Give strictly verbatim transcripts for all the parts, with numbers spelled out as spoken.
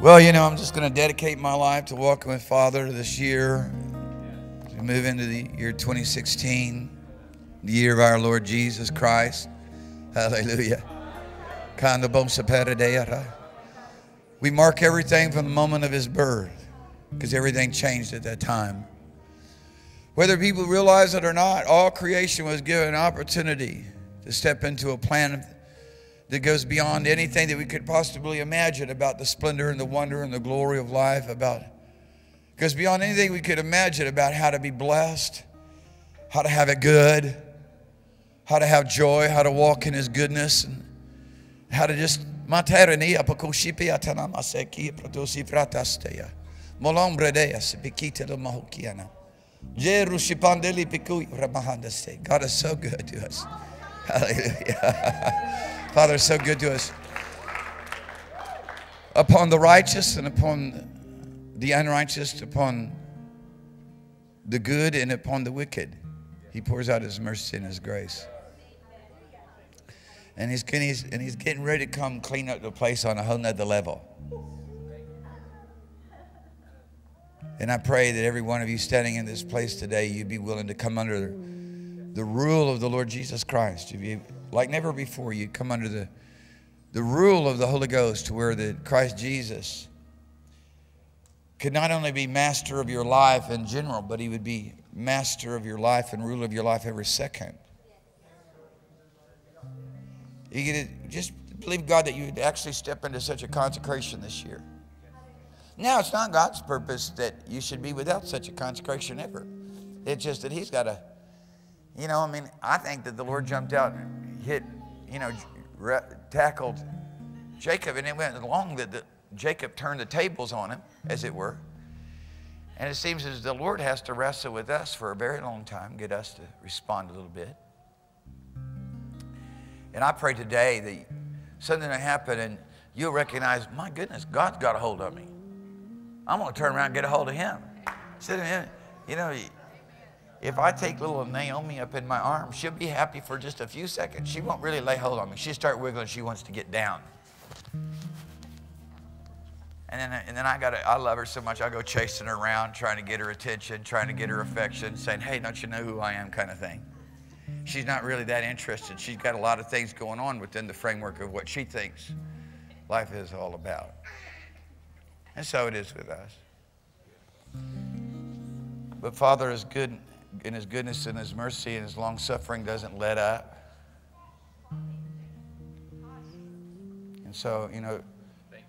Well, you know, I'm just going to dedicate my life to walking with Father this year. As we move into the year twenty sixteen, the year of our Lord Jesus Christ. Hallelujah. We mark everything from the moment of his birth, because everything changed at that time. Whether people realize it or not, all creation was given an opportunity to step into a plan that goes beyond anything that we could possibly imagine about the splendor and the wonder and the glory of life, about goes beyond anything we could imagine about how to be blessed, how to have it good, how to have joy, how to walk in his goodness, and how to just God is so good to us. Hallelujah. Father is so good to us. Upon the righteous and upon the unrighteous, upon the good and upon the wicked, he pours out his mercy and his grace. And he's, he's, and he's getting ready to come clean up the place on a whole nother level. And I pray that every one of you standing in this place today, you'd be willing to come under the rule of the Lord Jesus Christ. You'd be, like never before, you'd come under the, the rule of the Holy Ghost, to where the Christ Jesus could not only be master of your life in general, but he would be master of your life and ruler of your life every second. You get to just believe God that you would actually step into such a consecration this year. Now, it's not God's purpose that you should be without such a consecration ever. It's just that he's got to, you know, I mean, I think that the Lord jumped out and hit, you know, tackled Jacob. And it went along that the, Jacob turned the tables on him, as it were. And it seems as the Lord has to wrestle with us for a very long time, get us to respond a little bit. And I pray today that something will happen and you'll recognize, my goodness, God's got a hold of me. I'm going to turn around and get a hold of him. Sit in him. You know, if I take little Naomi up in my arms, she'll be happy for just a few seconds. She won't really lay hold on me. She'll start wiggling. She wants to get down. And then, and then I got to, I love her so much, I go chasing her around, trying to get her attention, trying to get her affection, saying, hey, don't you know who I am, kind of thing. She's not really that interested. She's got a lot of things going on within the framework of what she thinks life is all about. And so it is with us. But Father is good in his goodness and his mercy, and his long-suffering doesn't let up. And so, you know,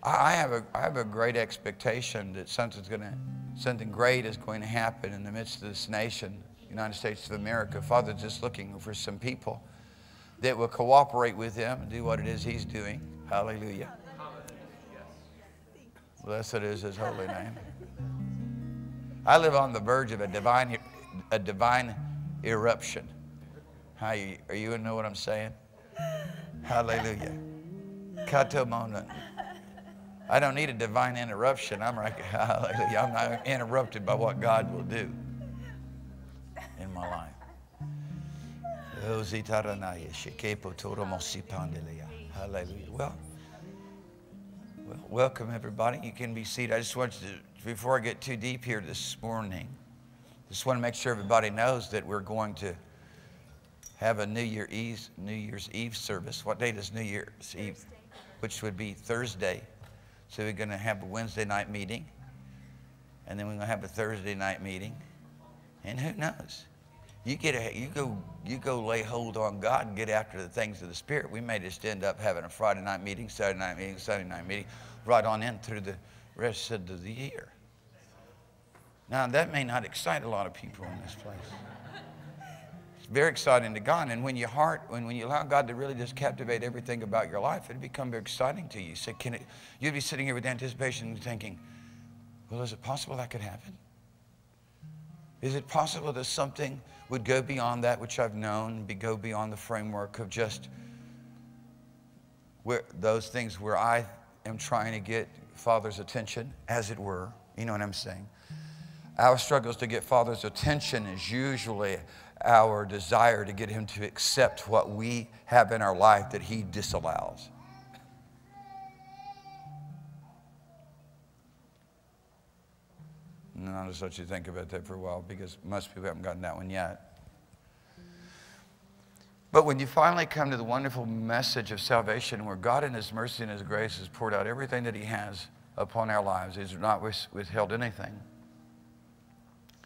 I have a, I have a great expectation that something's gonna, something great is going to happen in the midst of this nation, United States of America. Father, just looking for some people that will cooperate with him and do what it is he's doing. Hallelujah. Blessed is his holy name. I live on the verge of a divine, a divine eruption. How you, are you know what I'm saying? Hallelujah. I don't need a divine interruption. I'm right. Hallelujah. I'm not interrupted by what God will do in my life. Hallelujah. Well, well, welcome everybody. You can be seated. I just want you to, before I get too deep here this morning, just want to make sure everybody knows that we're going to have a New Year's Eve, New Year's Eve service. What date is New Year's Eve? Thursday. Which would be Thursday. So we're going to have a Wednesday night meeting, and then we're going to have a Thursday night meeting. And who knows? You get a, you go you go lay hold on God and get after the things of the Spirit. We may just end up having a Friday night meeting, Saturday night meeting, Sunday night meeting, right on in through the rest of the year. Now, that may not excite a lot of people in this place. It's very exciting to God. And when your heart, when, when you allow God to really just captivate everything about your life, it'll become very exciting to you. So can it, you'll be sitting here with anticipation and thinking, well, is it possible that could happen? Is it possible that something would go beyond that which I've known, be go beyond the framework of just where those things where I am trying to get Father's attention, as it were? You know what I'm saying? Our struggles to get Father's attention is usually our desire to get him to accept what we have in our life that he disallows. And I'll just let you think about that for a while, because most people haven't gotten that one yet. But when you finally come to the wonderful message of salvation, where God in His mercy and His grace has poured out everything that He has upon our lives, He's not withheld anything,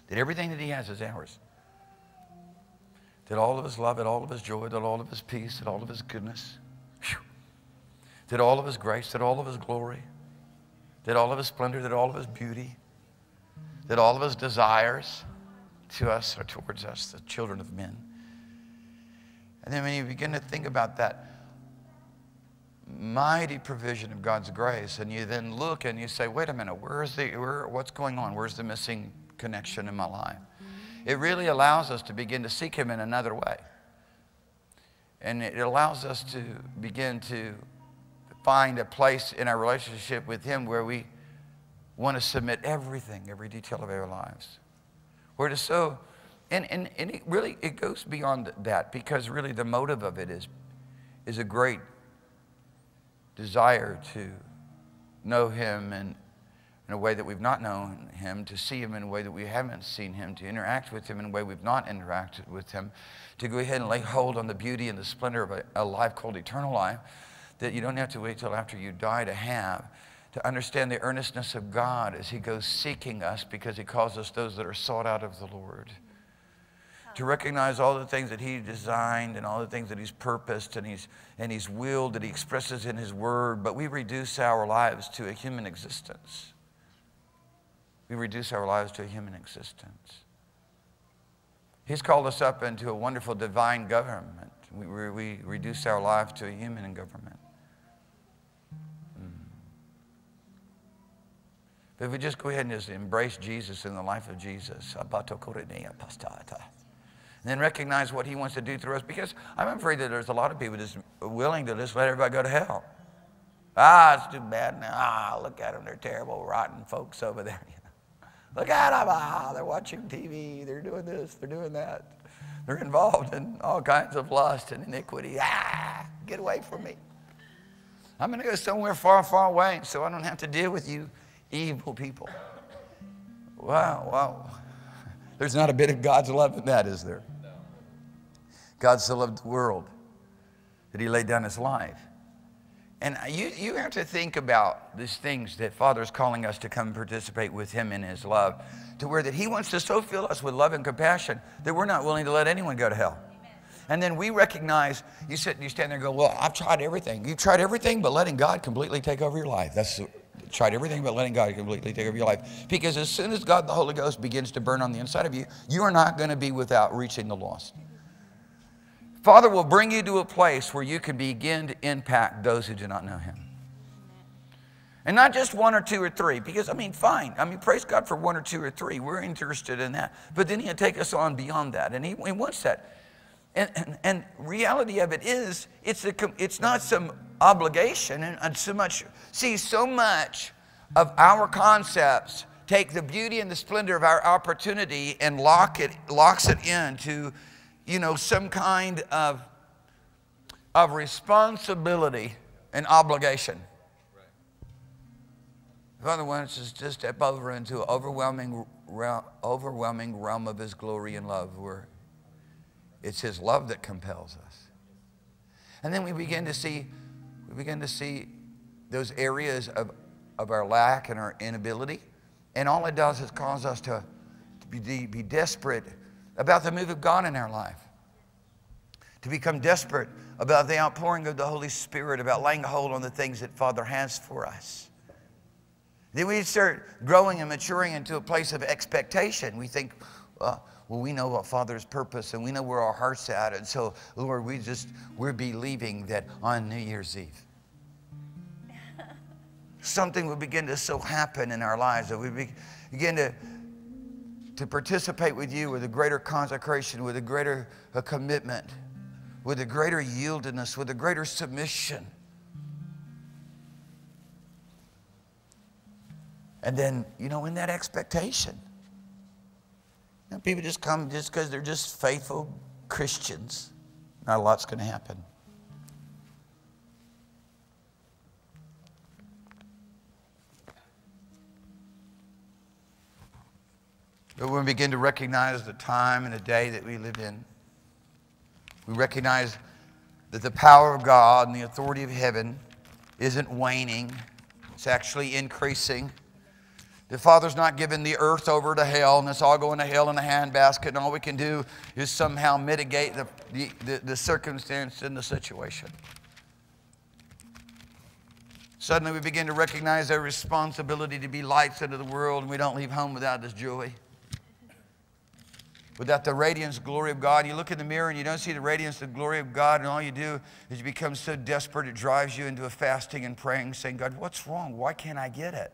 that everything that He has is ours, that all of His love, that all of His joy, that all of His peace, that all of His goodness, whew, that all of His grace, that all of His glory, that all of His splendor, that all of His beauty, that all of His desires to us or towards us, the children of men. And then when you begin to think about that mighty provision of God's grace, and you then look and you say, wait a minute, where's the, where, what's going on? Where's the missing connection in my life? It really allows us to begin to seek Him in another way. And it allows us to begin to find a place in our relationship with Him where we want to submit everything, every detail of our lives. We're just so, and, and, and it really, it goes beyond that, because really the motive of it is, is a great desire to know Him in, in a way that we've not known Him, to see Him in a way that we haven't seen Him, to interact with Him in a way we've not interacted with Him, to go ahead and lay hold on the beauty and the splendor of a, a life called eternal life that you don't have to wait till after you die to have, to understand the earnestness of God as He goes seeking us, because He calls us those that are sought out of the Lord. To recognize all the things that He designed and all the things that He's purposed and He's, and He's willed, that He expresses in His word, but we reduce our lives to a human existence. We reduce our lives to a human existence. He's called us up into a wonderful divine government. We, we, we reduce our life to a human government. If we just go ahead and just embrace Jesus in the life of Jesus, and then recognize what He wants to do through us, because I'm afraid that there's a lot of people just willing to just let everybody go to hell. Ah, it's too bad now. Ah, look at them. They're terrible, rotten folks over there. Look at them. Ah, they're watching T V. They're doing this. They're doing that. They're involved in all kinds of lust and iniquity. Ah, get away from me. I'm going to go somewhere far, far away so I don't have to deal with you. Evil people. Wow, wow. There's not a bit of God's love in that, is there? No. God so loved the world that He laid down His life. And you, you have to think about these things that Father's calling us to come participate with Him in His love, to where that He wants to so fill us with love and compassion that we're not willing to let anyone go to hell. Amen. And then we recognize, you sit and you stand there and go, well, I've tried everything. You've tried everything but letting God completely take over your life. That's tried everything but letting God completely take over your life. Because as soon as God, the Holy Ghost, begins to burn on the inside of you, you are not going to be without reaching the lost. Father will bring you to a place where you can begin to impact those who do not know Him. And not just one or two or three, because, I mean, fine. I mean, praise God for one or two or three. We're interested in that. But then He'll take us on beyond that. And He, he wants that. And, and, and reality of it is, it's, a, it's not some obligation and, and so much. See, so much of our concepts take the beauty and the splendor of our opportunity and lock it, locks it into, you know, some kind of, of responsibility and obligation. Right. Father wants us to step over into an overwhelming, realm, overwhelming realm of His glory and love, where it's His love that compels us. And then we begin to see, we begin to see those areas of, of our lack and our inability. And all it does is cause us to, to be, be desperate about the move of God in our life. To become desperate about the outpouring of the Holy Spirit, about laying hold on the things that Father has for us. Then we start growing and maturing into a place of expectation. We think, well, well, we know what Father's purpose, and we know where our heart's at, and so, Lord, we just, we're believing that on New Year's Eve, something will begin to so happen in our lives that we begin to, to participate with You with a greater consecration, with a greater a commitment, with a greater yieldedness, with a greater submission. And then, you know, in that expectation, people just come just because they're just faithful Christians. Not a lot's going to happen. But when we begin to recognize the time and the day that we live in, we recognize that the power of God and the authority of heaven isn't waning. It's actually increasing. The Father's not giving the earth over to hell, and it's all going to hell in a handbasket, and all we can do is somehow mitigate the, the, the, the circumstance and the situation. Suddenly we begin to recognize our responsibility to be lights into the world, and we don't leave home without this joy. Without the radiance glory of God, you look in the mirror and you don't see the radiance and glory of God, and all you do is you become so desperate it drives you into a fasting and praying, saying, God, what's wrong? Why can't I get it?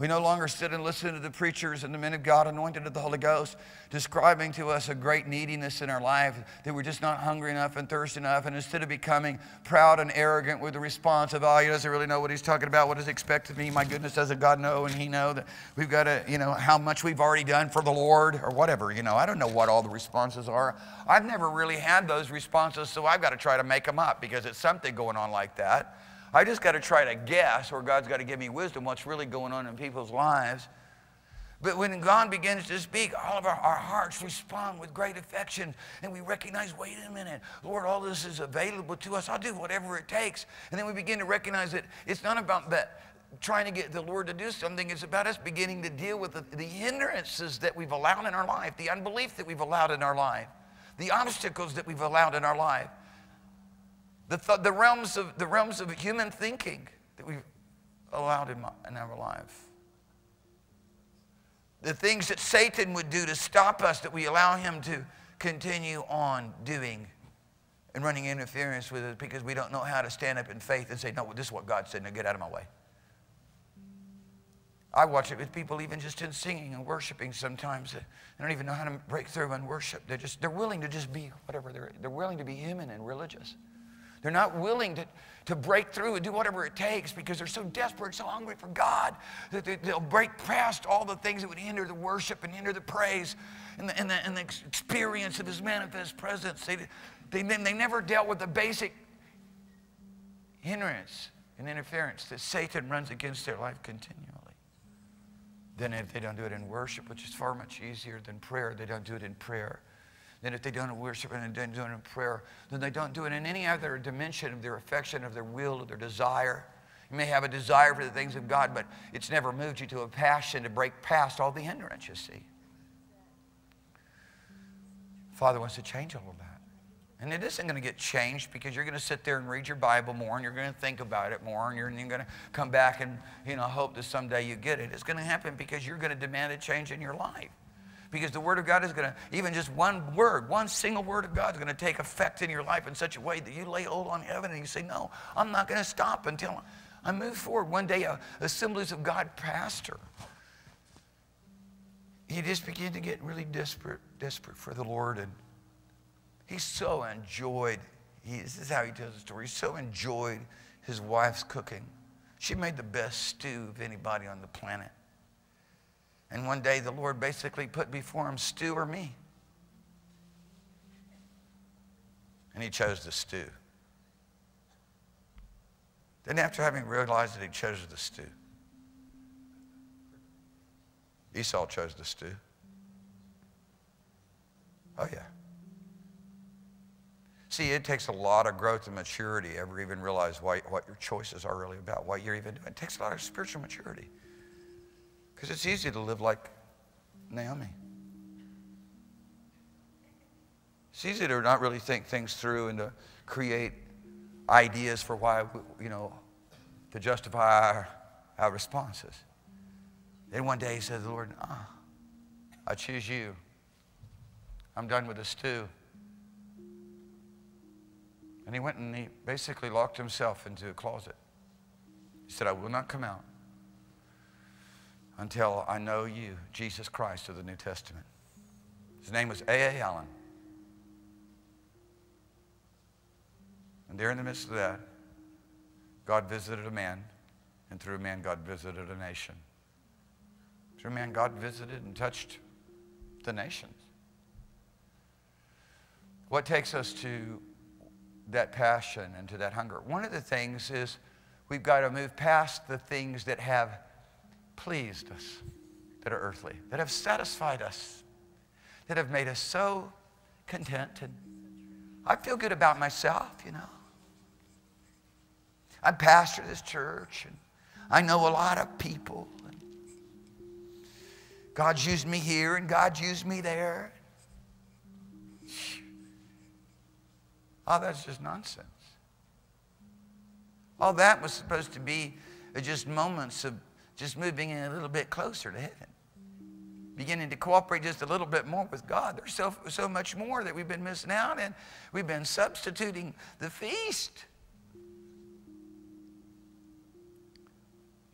We no longer sit and listen to the preachers and the men of God anointed of the Holy Ghost describing to us a great neediness in our life, that we're just not hungry enough and thirsty enough. And instead of becoming proud and arrogant with the response of, oh, he doesn't really know what he's talking about. What is expected of me? My goodness, doesn't God know and he know that we've got to, you know, how much we've already done for the Lord or whatever. You know, I don't know what all the responses are. I've never really had those responses, so I've got to try to make them up because it's something going on like that. I just got to try to guess, or God's got to give me wisdom what's really going on in people's lives. But when God begins to speak, all of our, our hearts respond with great affection, and we recognize, wait a minute, Lord, all this is available to us. I'll do whatever it takes. And then we begin to recognize that it's not about that, trying to get the Lord to do something. It's about us beginning to deal with the, the hindrances that we've allowed in our life, the unbelief that we've allowed in our life, the obstacles that we've allowed in our life. The, th the, realms of, the realms of human thinking that we've allowed in, my, in our life. The things that Satan would do to stop us that we allow him to continue on doing and running interference with us because we don't know how to stand up in faith and say, no, this is what God said, now get out of my way. I watch it with people even just in singing and worshiping sometimes. They don't even know how to break through and worship. They're, just, they're willing to just be whatever. They're, they're willing to be human and religious. They're not willing to, to break through and do whatever it takes because they're so desperate, so hungry for God that they, they'll break past all the things that would hinder the worship and hinder the praise and the, and the, and the experience of His manifest presence. They, they, they never dealt with the basic hindrance and interference that Satan runs against their life continually. Then if they don't do it in worship, which is far much easier than prayer, they don't do it in prayer. Then if they don't worship and they don't do it in prayer, then they don't do it in any other dimension of their affection, of their will, of their desire. You may have a desire for the things of God, but it's never moved you to a passion to break past all the hindrance, you see. Father wants to change all of that. And it isn't going to get changed because you're going to sit there and read your Bible more and you're going to think about it more and you're, and you're going to come back and, you know, hope that someday you get it. It's going to happen because you're going to demand a change in your life. Because the Word of God is going to, even just one word, one single word of God is going to take effect in your life in such a way that you lay hold on heaven and you say, no, I'm not going to stop until I move forward. One day, a Assemblies of God pastor, he just began to get really desperate, desperate for the Lord. And he so enjoyed, he, this is how he tells the story, he so enjoyed his wife's cooking. She made the best stew of anybody on the planet. And one day the Lord basically put before him, stew or me. And he chose the stew. Then after having realized that he chose the stew, Esau chose the stew. Oh yeah. See, it takes a lot of growth and maturity to ever even realize why, what your choices are really about, what you're even doing. It takes a lot of spiritual maturity. Because it's easy to live like Naomi. It's easy to not really think things through and to create ideas for why, you know, to justify our, our responses. Then one day he said, Lord, ah, I choose you. I'm done with the stew. And he went and he basically locked himself into a closet. He said, I will not come out until I know you, Jesus Christ of the New Testament. His name was A A Allen. And there in the midst of that, God visited a man, and through a man, God visited a nation. Through a man, God visited and touched the nations. What takes us to that passion and to that hunger? One of the things is we've got to move past the things that have pleased us, that are earthly, that have satisfied us, that have made us so contented. I feel good about myself, you know. I pastor this church, and I know a lot of people. And God's used me here, and God's used me there. Oh, that's just nonsense. All that was supposed to be just moments of just moving in a little bit closer to heaven, beginning to cooperate just a little bit more with God. There's so, so much more that we've been missing out, and we've been substituting the feast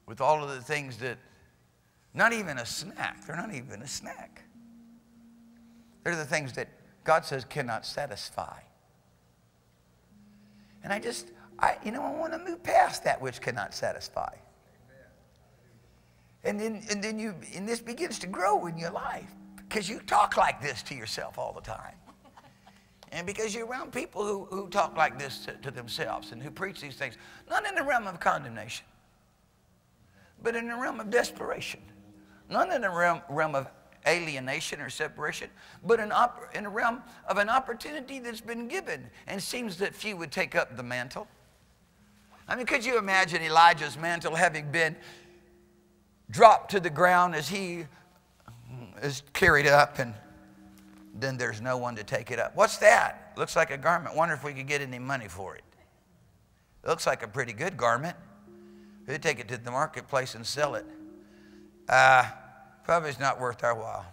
with all of the things that, not even a snack, they're not even a snack. They're the things that God says cannot satisfy. And I just, I, you know, I want to move past that which cannot satisfy. And then, and then you, and this begins to grow in your life because you talk like this to yourself all the time. And because you're around people who, who talk like this to, to themselves and who preach these things, not in the realm of condemnation, but in the realm of desperation, not in the realm, realm of alienation or separation, but in, op in the realm of an opportunity that's been given, and seems that few would take up the mantle. I mean, could you imagine Elijah's mantle having been dropped to the ground as he is carried up, and then there's no one to take it up? What's that? Looks like a garment. Wonder if we could get any money for it. Looks like a pretty good garment. We'd take it to the marketplace and sell it. Uh, probably it's not worth our while.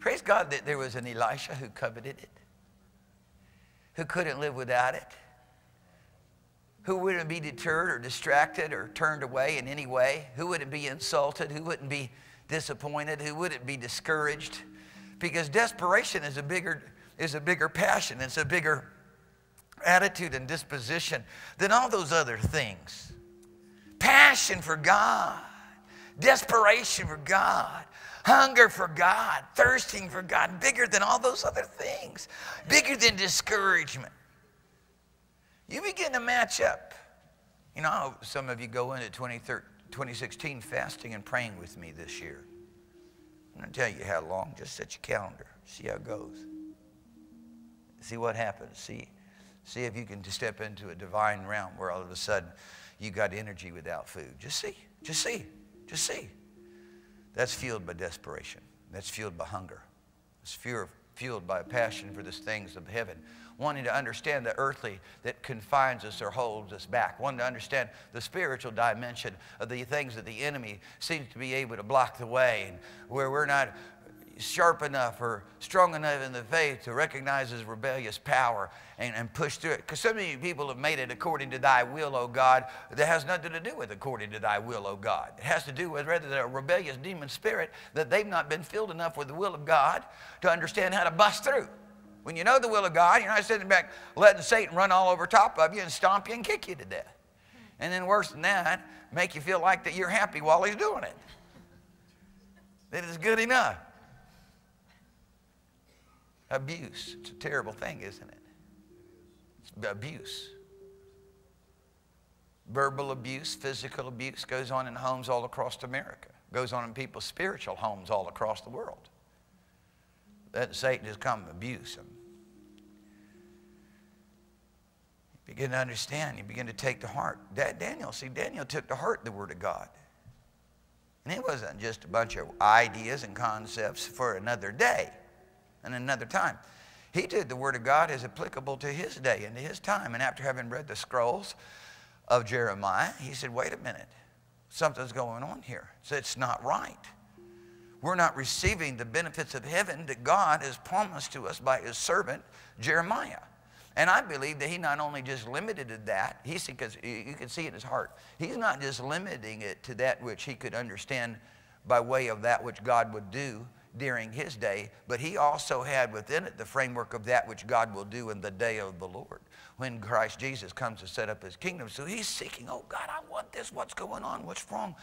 Praise God that there was an Elisha who coveted it, who couldn't live without it, who wouldn't be deterred or distracted or turned away in any way, who wouldn't be insulted, who wouldn't be disappointed, who wouldn't be discouraged, because desperation is a bigger, is a bigger passion, it's a bigger attitude and disposition than all those other things. Passion for God, desperation for God, hunger for God, thirsting for God, bigger than all those other things, bigger than discouragement. You begin to match up. You know, I hope some of you go into twenty sixteen fasting and praying with me this year. I'm going to tell you how long. Just set your calendar. See how it goes. See what happens. See, see if you can step into a divine realm where all of a sudden you got energy without food. Just see. Just see. Just see. That's fueled by desperation. That's fueled by hunger. It's fear, fueled by a passion for the things of heaven, wanting to understand the earthly that confines us or holds us back, wanting to understand the spiritual dimension of the things that the enemy seems to be able to block the way, and where we're not sharp enough or strong enough in the faith to recognize his rebellious power and, and push through it. Because so many people have made it according to thy will, O God, that has nothing to do with according to thy will, O God. It has to do with rather than a rebellious demon spirit that they've not been filled enough with the will of God to understand how to bust through. When you know the will of God, you're not sitting back letting Satan run all over top of you and stomp you and kick you to death. And then worse than that, make you feel like that you're happy while he's doing it. That is good enough. Abuse. It's a terrible thing, isn't it? It's abuse. Verbal abuse, physical abuse goes on in homes all across America. Goes on in people's spiritual homes all across the world. That Satan has come to abuse them. You begin to understand. You begin to take to heart. Daniel, see, Daniel took to heart the Word of God. And it wasn't just a bunch of ideas and concepts for another day and another time. He did the Word of God as applicable to his day and to his time. And after having read the scrolls of Jeremiah, he said, wait a minute, something's going on here. So it's not right. We're not receiving the benefits of heaven that God has promised to us by his servant Jeremiah. And I believe that he not only just limited it to that, he said, because you can see in his heart, he's not just limiting it to that which he could understand by way of that which God would do during his day, but he also had within it the framework of that which God will do in the day of the Lord, when Christ Jesus comes to set up his kingdom. So he's seeking, oh God, I want this. What's going on? What's wrong?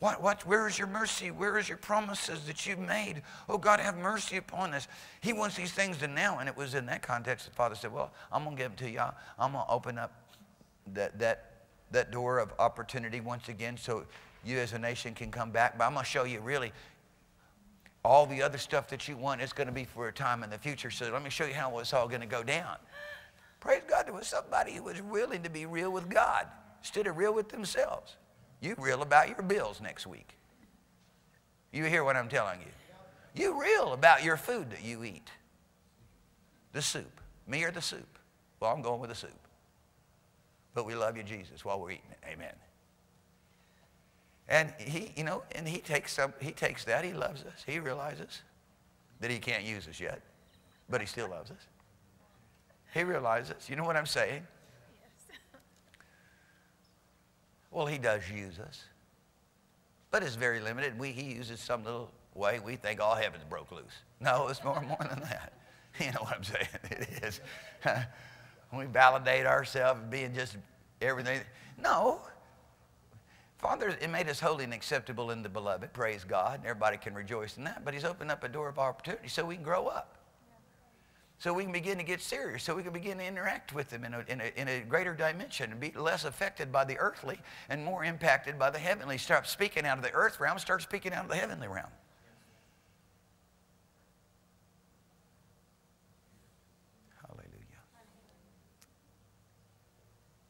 What, what, where is your mercy? Where is your promises that you've made? Oh God, have mercy upon us. He wants these things to now. And it was in that context that Father said, well, I'm going to give them to y'all. I'm going to open up that, that, that door of opportunity once again so you as a nation can come back. But I'm going to show you really all the other stuff that you want is going to be for a time in the future. So let me show you how it's all going to go down. Praise God, there was somebody who was willing to be real with God instead of real with themselves. You real about your bills next week. You hear what I'm telling you? You real about your food that you eat. The soup. Me or the soup? Well, I'm going with the soup. But we love you, Jesus, while we're eating it. Amen. And he, you know, and he takes some, he takes that. He loves us. He realizes that he can't use us yet, but he still loves us. He realizes. You know what I'm saying? Yes. Well, he does use us, but it's very limited. We, he uses some little way we think all heaven's broke loose. No, it's more more than that. You know what I'm saying? It is. We validate ourselves being just everything. No. Father, it made us holy and acceptable in the beloved. Praise God. Everybody can rejoice in that. But he's opened up a door of opportunity so we can grow up. So we can begin to get serious. So we can begin to interact with them in a, in a, in a greater dimension and be less affected by the earthly and more impacted by the heavenly. Stop speaking out of the earth realm. Start speaking out of the heavenly realm. Hallelujah.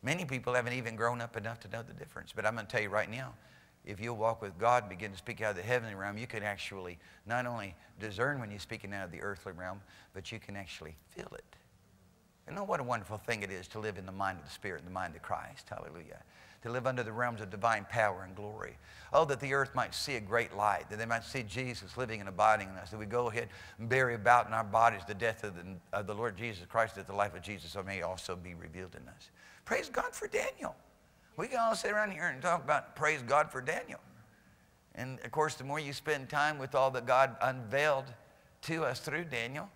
Many people haven't even grown up enough to know the difference. But I'm going to tell you right now, if you'll walk with God, begin to speak out of the heavenly realm, you can actually not only discern when you're speaking out of the earthly realm, but you can actually feel it. And oh, what a wonderful thing it is to live in the mind of the Spirit and the mind of Christ. Hallelujah. To live under the realms of divine power and glory. Oh, that the earth might see a great light, that they might see Jesus living and abiding in us, that we go ahead and bury about in our bodies the death of the, of the Lord Jesus Christ, that the life of Jesus may also be revealed in us. Praise God for Daniel. We can all sit around here and talk about praise God for Daniel. And, of course, the more you spend time with all that God unveiled to us through Daniel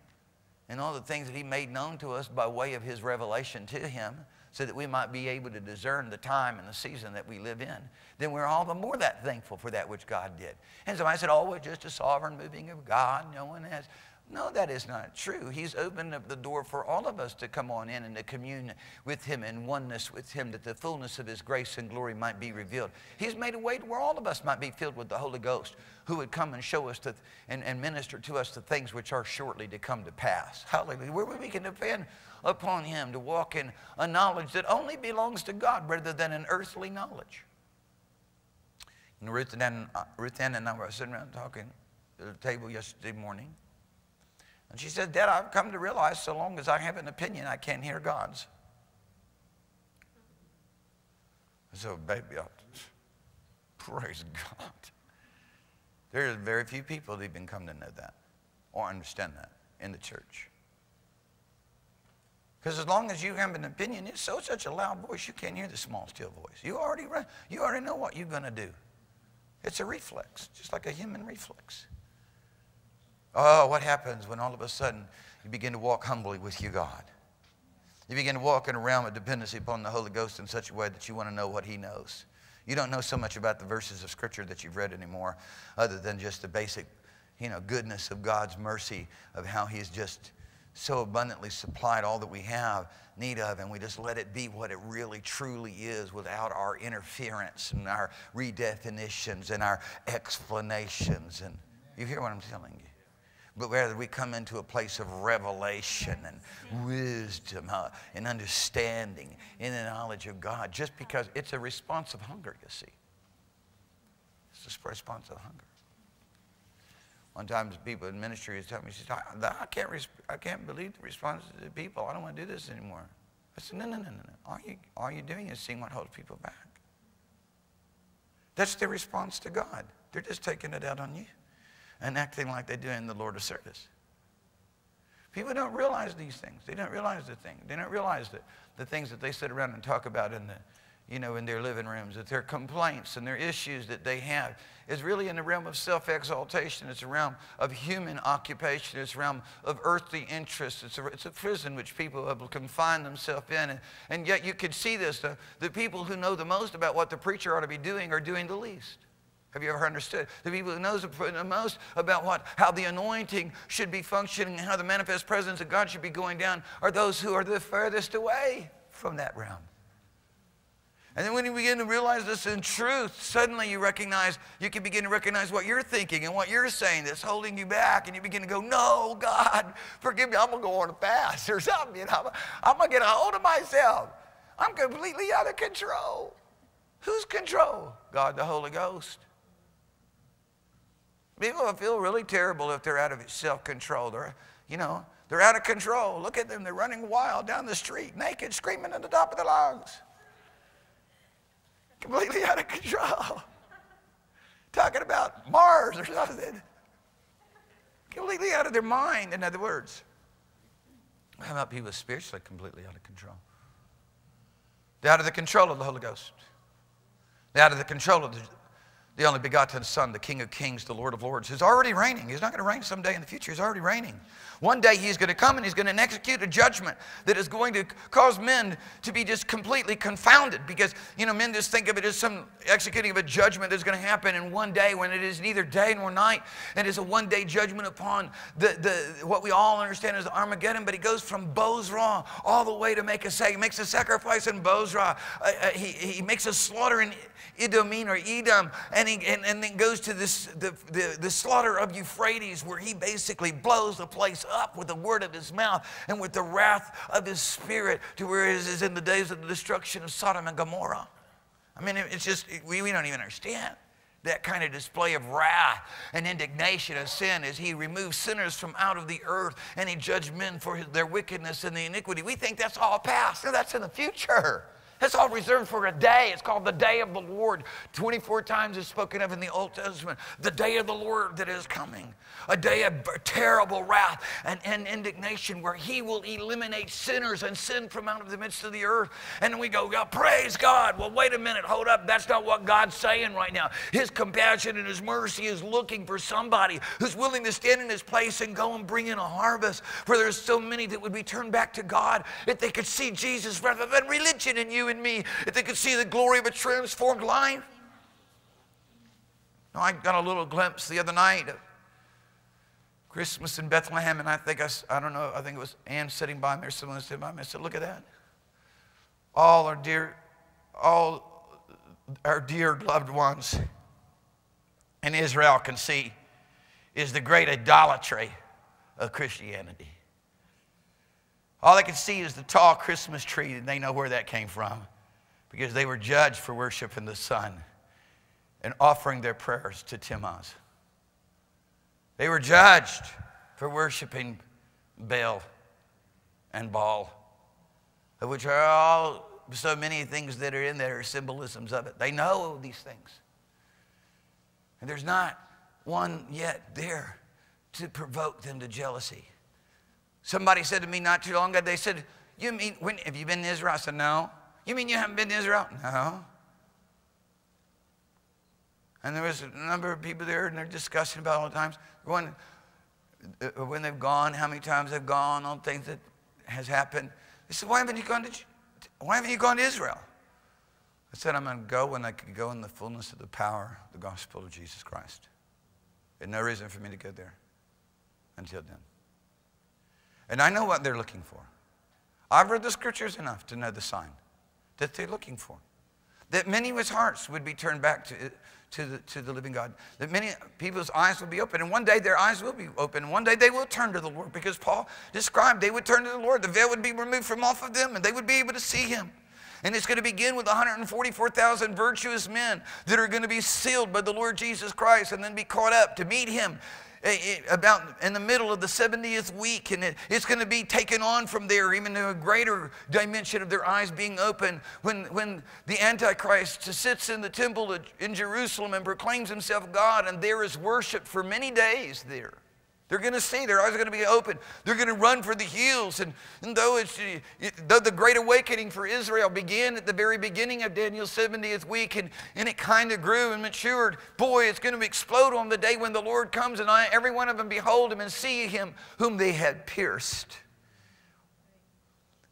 and all the things that he made known to us by way of his revelation to him so that we might be able to discern the time and the season that we live in, then we're all the more that thankful for that which God did. And somebody said, oh, it's just a sovereign moving of God. No one has... No, that is not true. He's opened up the door for all of us to come on in and to commune with him in oneness with him, that the fullness of his grace and glory might be revealed. He's made a way where all of us might be filled with the Holy Ghost, who would come and show us the, and, and minister to us the things which are shortly to come to pass. Hallelujah. Where we can depend upon him to walk in a knowledge that only belongs to God rather than an earthly knowledge. And Ruth Ann and I were sitting around talking at the table yesterday morning. And she said, Dad, I've come to realize so long as I have an opinion, I can't hear God's. I said, baby, I, praise God. There are very few people that even come to know that or understand that in the church. Because as long as you have an opinion, it's so such a loud voice, you can't hear the small, still voice. You already, run, you already know what you're going to do. It's a reflex, just like a human reflex. Oh, what happens when all of a sudden you begin to walk humbly with your God? You begin to walk in a realm of dependency upon the Holy Ghost in such a way that you want to know what he knows. You don't know so much about the verses of Scripture that you've read anymore other than just the basic, you know, goodness of God's mercy, of how he's just so abundantly supplied all that we have need of, and we just let it be what it really truly is without our interference and our redefinitions and our explanations. And you hear what I'm telling you? But rather we come into a place of revelation and wisdom uh, and understanding in the knowledge of God, just because it's a response of hunger, you see. It's a response of hunger. One time the people in ministry was telling me, she said, I, I, can't I can't believe the response of the people. I don't want to do this anymore. I said, no, no, no, no, no. All, you, all you're doing is seeing what holds people back. That's their response to God. They're just taking it out on you and acting like they do in the Lord of service. People don't realize these things. They don't realize the thing. They don't realize that the things that they sit around and talk about in the, you know, in their living rooms, that their complaints and their issues that they have is really in the realm of self-exaltation. It's a realm of human occupation. It's a realm of earthly interests. It's a, it's a prison which people have confined themselves in. And, and yet you can see this. The, the people who know the most about what the preacher ought to be doing are doing the least. Have you ever understood? The people who knows the most about what, how the anointing should be functioning and how the manifest presence of God should be going down are those who are the furthest away from that realm. And then when you begin to realize this in truth, suddenly you recognize, you can begin to recognize what you're thinking and what you're saying that's holding you back. And you begin to go, no, God, forgive me. I'm going to go on a fast or something. You know, I'm going to get a hold of myself. I'm completely out of control. Who's control? God, the Holy Ghost. People will feel really terrible if they're out of self-control. They're, you know, they're out of control. Look at them. They're running wild down the street, naked, screaming at the top of their lungs. Completely out of control. Talking about Mars or something. Completely out of their mind, in other words. How about people spiritually completely out of control? They're out of the control of the Holy Ghost. They're out of the control of the, the only begotten Son, the King of Kings, the Lord of Lords, who's already reigning. He's not going to reign someday in the future. He's already reigning. One day he's going to come and he's going to execute a judgment that is going to cause men to be just completely confounded, because, you know, men just think of it as some executing of a judgment that's going to happen in one day, when it is neither day nor night. It is a one-day judgment upon the, the, what we all understand as Armageddon, but he goes from Bozrah all the way to make a sacrifice. He makes a sacrifice in Bozrah. Uh, uh, he, he makes a slaughter in Idomene or Edom, and he and, and then goes to this the, the the slaughter of Euphrates, where he basically blows the place up with the word of his mouth and with the wrath of his spirit, to where it is in the days of the destruction of Sodom and Gomorrah. I mean, it's just we, we don't even understand that kind of display of wrath and indignation of sin, as he removes sinners from out of the earth and he judged men for his, their wickedness and the iniquity. We think that's all past. No, that's in the future. That's all reserved for a day. It's called the day of the Lord. twenty-four times is spoken of in the Old Testament. The day of the Lord that is coming. A day of terrible wrath and, and indignation, where he will eliminate sinners and sin from out of the midst of the earth. And we go, God, praise God. Well, wait a minute. Hold up. That's not what God's saying right now. His compassion and his mercy is looking for somebody who's willing to stand in his place and go and bring in a harvest. For there's so many that would be turned back to God if they could see Jesus rather than religion in you and me, if they could see the glory of a transformed life. Now, I got a little glimpse the other night of Christmas in Bethlehem, and I think I, I don't know, I think it was Ann sitting by me or someone sitting by me. I said, look at that. All our dear, all our dear loved ones in Israel can see is the great idolatry of Christianity. All they can see is the tall Christmas tree, and they know where that came from, because they were judged for worshiping the sun and offering their prayers to Tammuz. They were judged for worshiping Baal and Baal, of which are all so many things that are in there are symbolisms of it. They know these things. And there's not one yet there to provoke them to jealousy. Somebody said to me not too long ago, they said, you mean, when, have you been to Israel? I said, no. You mean you haven't been to Israel? No. And there was a number of people there, and they're discussing about all the times, when, when they've gone, how many times they've gone, all the things that has happened. They said, why haven't you gone to, why haven't you gone to Israel? I said, I'm going to go when I can go in the fullness of the power of the gospel of Jesus Christ. There's no reason for me to go there until then. And I know what they're looking for. I've read the scriptures enough to know the sign that they're looking for. That many of his hearts would be turned back to, to, the, to the living God. That many people's eyes will be open. And one day their eyes will be open. And one day they will turn to the Lord. Because Paul described they would turn to the Lord. The veil would be removed from off of them. And they would be able to see him. And it's going to begin with one hundred forty-four thousand virtuous men that are going to be sealed by the Lord Jesus Christ. And then be caught up to meet him. About in the middle of the seventieth week, and it, it's going to be taken on from there, even to a greater dimension of their eyes being open, when, when the Antichrist sits in the temple in Jerusalem and proclaims himself God, and there is worship for many days there. They're going to see. Their eyes are going to be open. They're going to run for the hills. And, and though, it's, it, though the Great Awakening for Israel began at the very beginning of Daniel's seventieth week, and, and it kind of grew and matured, boy, it's going to explode on the day when the Lord comes, and I, every one of them behold him and see him whom they had pierced.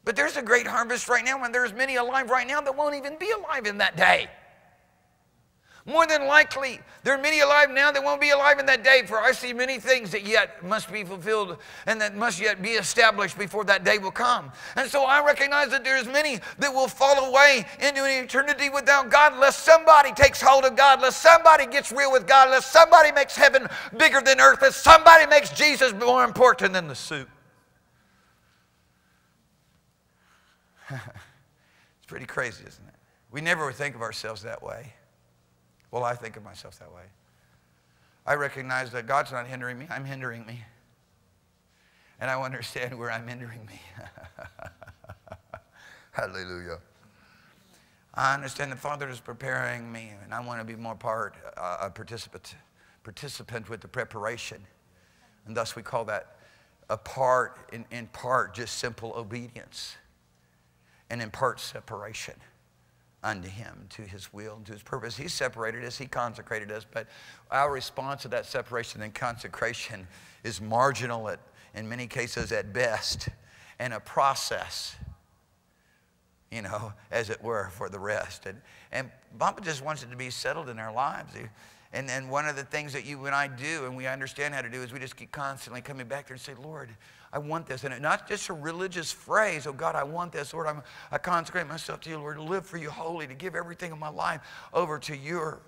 But there's a great harvest right now, and there's many alive right now that won't even be alive in that day. More than likely, there are many alive now that won't be alive in that day, for I see many things that yet must be fulfilled and that must yet be established before that day will come. And so I recognize that there's many that will fall away into an eternity without God, lest somebody takes hold of God, lest somebody gets real with God, lest somebody makes heaven bigger than earth, lest somebody makes Jesus more important than the soup. It's pretty crazy, isn't it? We never would think of ourselves that way. Well, I think of myself that way. I recognize that God's not hindering me. I'm hindering me. And I understand where I'm hindering me. Hallelujah. I understand the Father is preparing me, and I want to be more part, uh, a participant, participant with the preparation. And thus we call that a part, in, in part, just simple obedience. And in part, separation. Unto him, to his will, to his purpose. He separated us, he consecrated us, but our response to that separation and consecration is marginal at, in many cases at best, and a process, you know, as it were, for the rest. And, and Papa just wants it to be settled in our lives. And, and one of the things that you and I do, and we understand how to do, is we just keep constantly coming back there and say, Lord, I want this. And not just a religious phrase, oh God, I want this. Lord, I'm, I consecrate myself to you, Lord, to live for you holy, to give everything of my life over to your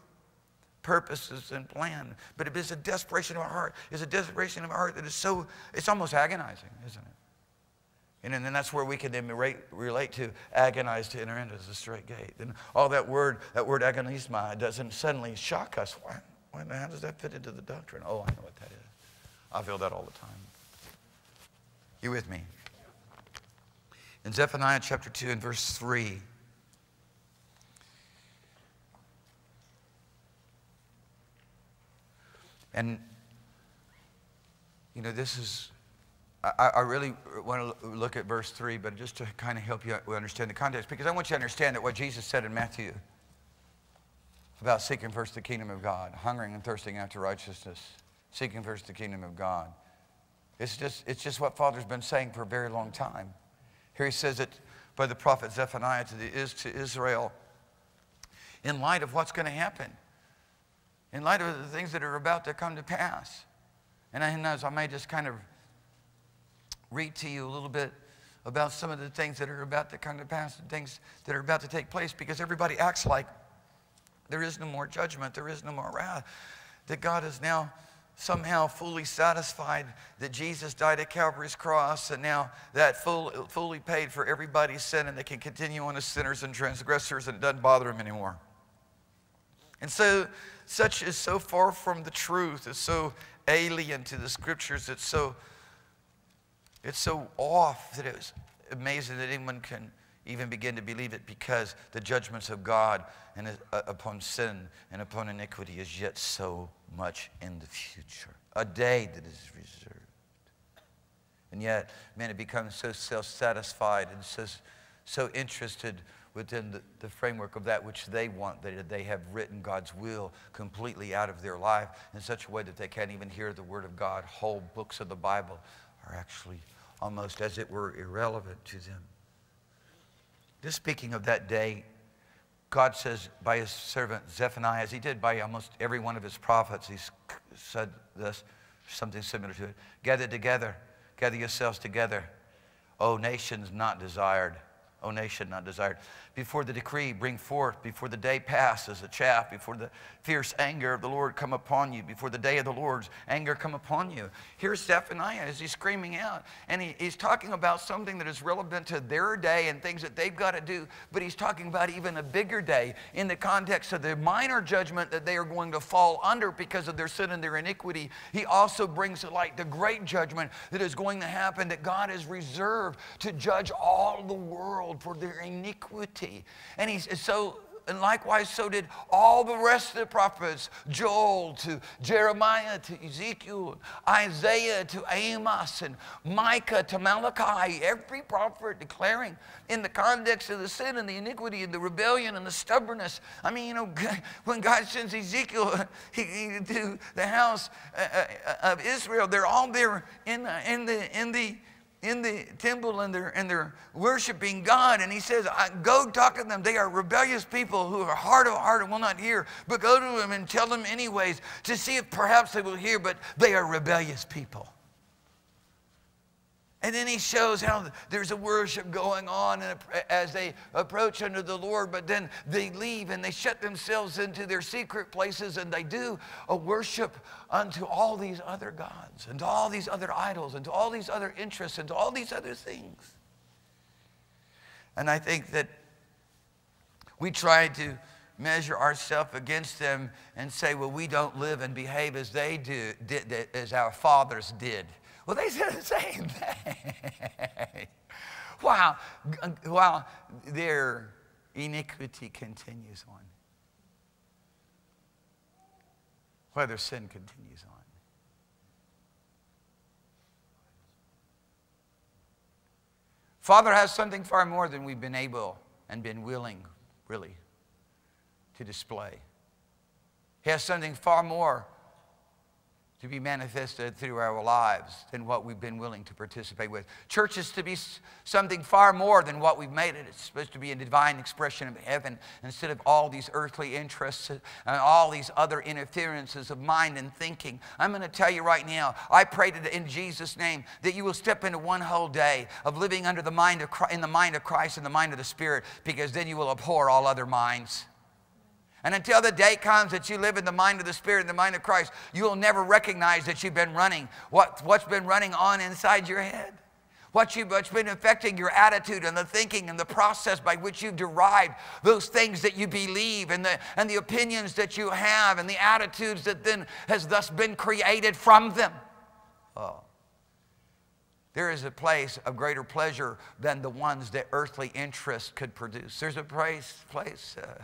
purposes and plan. But it is a desperation of our heart. It's a desperation of our heart that is so, it's almost agonizing, isn't it? And then that's where we can then relate to agonize to enter into the straight gate. And all that word, that word agonismai, doesn't suddenly shock us. Why, why, how does that fit into the doctrine? Oh, I know what that is. I feel that all the time. You with me? In Zephaniah chapter two and verse three. And, you know, this is... I really want to look at verse three, but just to kind of help you understand the context, because I want you to understand that what Jesus said in Matthew about seeking first the kingdom of God, hungering and thirsting after righteousness, seeking first the kingdom of God. It's just, it's just what Father's been saying for a very long time. Here he says it by the prophet Zephaniah to, the, to Israel in light of what's going to happen, in light of the things that are about to come to pass. And I know I may just kind of read to you a little bit about some of the things that are about to come to pass and things that are about to take place, because everybody acts like there is no more judgment, there is no more wrath, that God is now somehow fully satisfied that Jesus died at Calvary's cross, and now that full, fully paid for everybody's sin, and they can continue on as sinners and transgressors, and it doesn't bother them anymore. And so such is so far from the truth, it's so alien to the scriptures, it's so It's so off that it was amazing that anyone can even begin to believe it, because the judgments of God and uh, upon sin and upon iniquity is yet so much in the future, a day that is reserved. And yet, man, it becomes so self-satisfied and so, so interested within the, the framework of that which they want, that they have written God's will completely out of their life in such a way that they can't even hear the word of God. Whole books of the Bible are actually almost, as it were, irrelevant to them. Just speaking of that day, God says by his servant Zephaniah, as he did by almost every one of his prophets, he said this, something similar to it. Gather together, gather yourselves together, O nations not desired, O nation not desired. Before the decree, bring forth, before the day passes, the chaff, before the fierce anger of the Lord come upon you, before the day of the Lord's anger come upon you. Here's Zephaniah as he's screaming out, and he, he's talking about something that is relevant to their day and things that they've got to do, but he's talking about even a bigger day in the context of the minor judgment that they are going to fall under because of their sin and their iniquity. He also brings to light the great judgment that is going to happen, that God is reserved to judge all the world for their iniquity. And he says, so, and likewise, so did all the rest of the prophets, Joel to Jeremiah to Ezekiel, Isaiah to Amos, and Micah to Malachi, every prophet declaring in the context of the sin and the iniquity and the rebellion and the stubbornness. I mean, you know, when God sends Ezekiel he, he, to the house uh, uh, of Israel, they're all there in the, in the, in the in the temple and they're, and they're worshiping God. And he says, I, go talk to them. They are rebellious people who are hard of heart and will not hear. But go to them and tell them anyways to see if perhaps they will hear. But they are rebellious people. And then he shows how there's a worship going on as they approach unto the Lord, but then they leave and they shut themselves into their secret places and they do a worship unto all these other gods and to all these other idols and to all these other interests and to all these other things. And I think that we try to measure ourselves against them and say, well, we don't live and behave as they do, did, as our fathers did. Well, they said the same thing. While, while their iniquity continues on. While their sin continues on. Father has something far more than we've been able and been willing, really, to display. He has something far more to be manifested through our lives than what we've been willing to participate with. Church is to be something far more than what we've made it. It's supposed to be a divine expression of heaven instead of all these earthly interests and all these other interferences of mind and thinking. I'm going to tell you right now, I pray that in Jesus' name that you will step into one whole day of living under the mind of Christ, in the mind of Christ and the mind of the Spirit, because then you will abhor all other minds. And until the day comes that you live in the mind of the Spirit and the mind of Christ, you will never recognize that you've been running, what, what's been running on inside your head. What you, what's been affecting your attitude and the thinking and the process by which you've derived those things that you believe and the, and the opinions that you have and the attitudes that then has thus been created from them. Oh. There is a place of greater pleasure than the ones that earthly interest could produce. There's a place... place uh,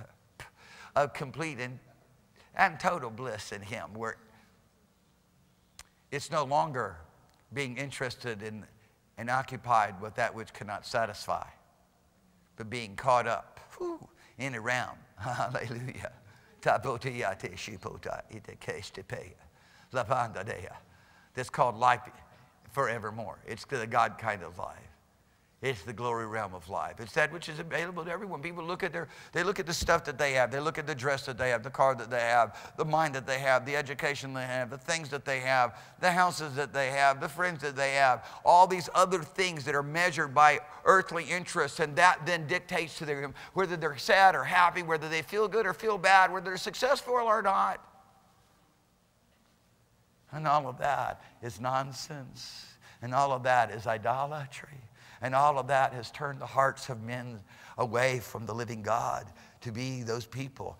of complete and, and total bliss in Him, where it's no longer being interested in and occupied with that which cannot satisfy, but being caught up whew, in a realm. Hallelujah. That's called life forevermore. It's the God kind of life. It's the glory realm of life. It's that which is available to everyone. People look at their, they look at the stuff that they have. They look at the dress that they have, the car that they have, the mind that they have, the education they have, the things that they have, the houses that they have, the friends that they have, all these other things that are measured by earthly interests, and that then dictates to them whether they're sad or happy, whether they feel good or feel bad, whether they're successful or not. And all of that is nonsense. And all of that is idolatry. And all of that has turned the hearts of men away from the living God to be those people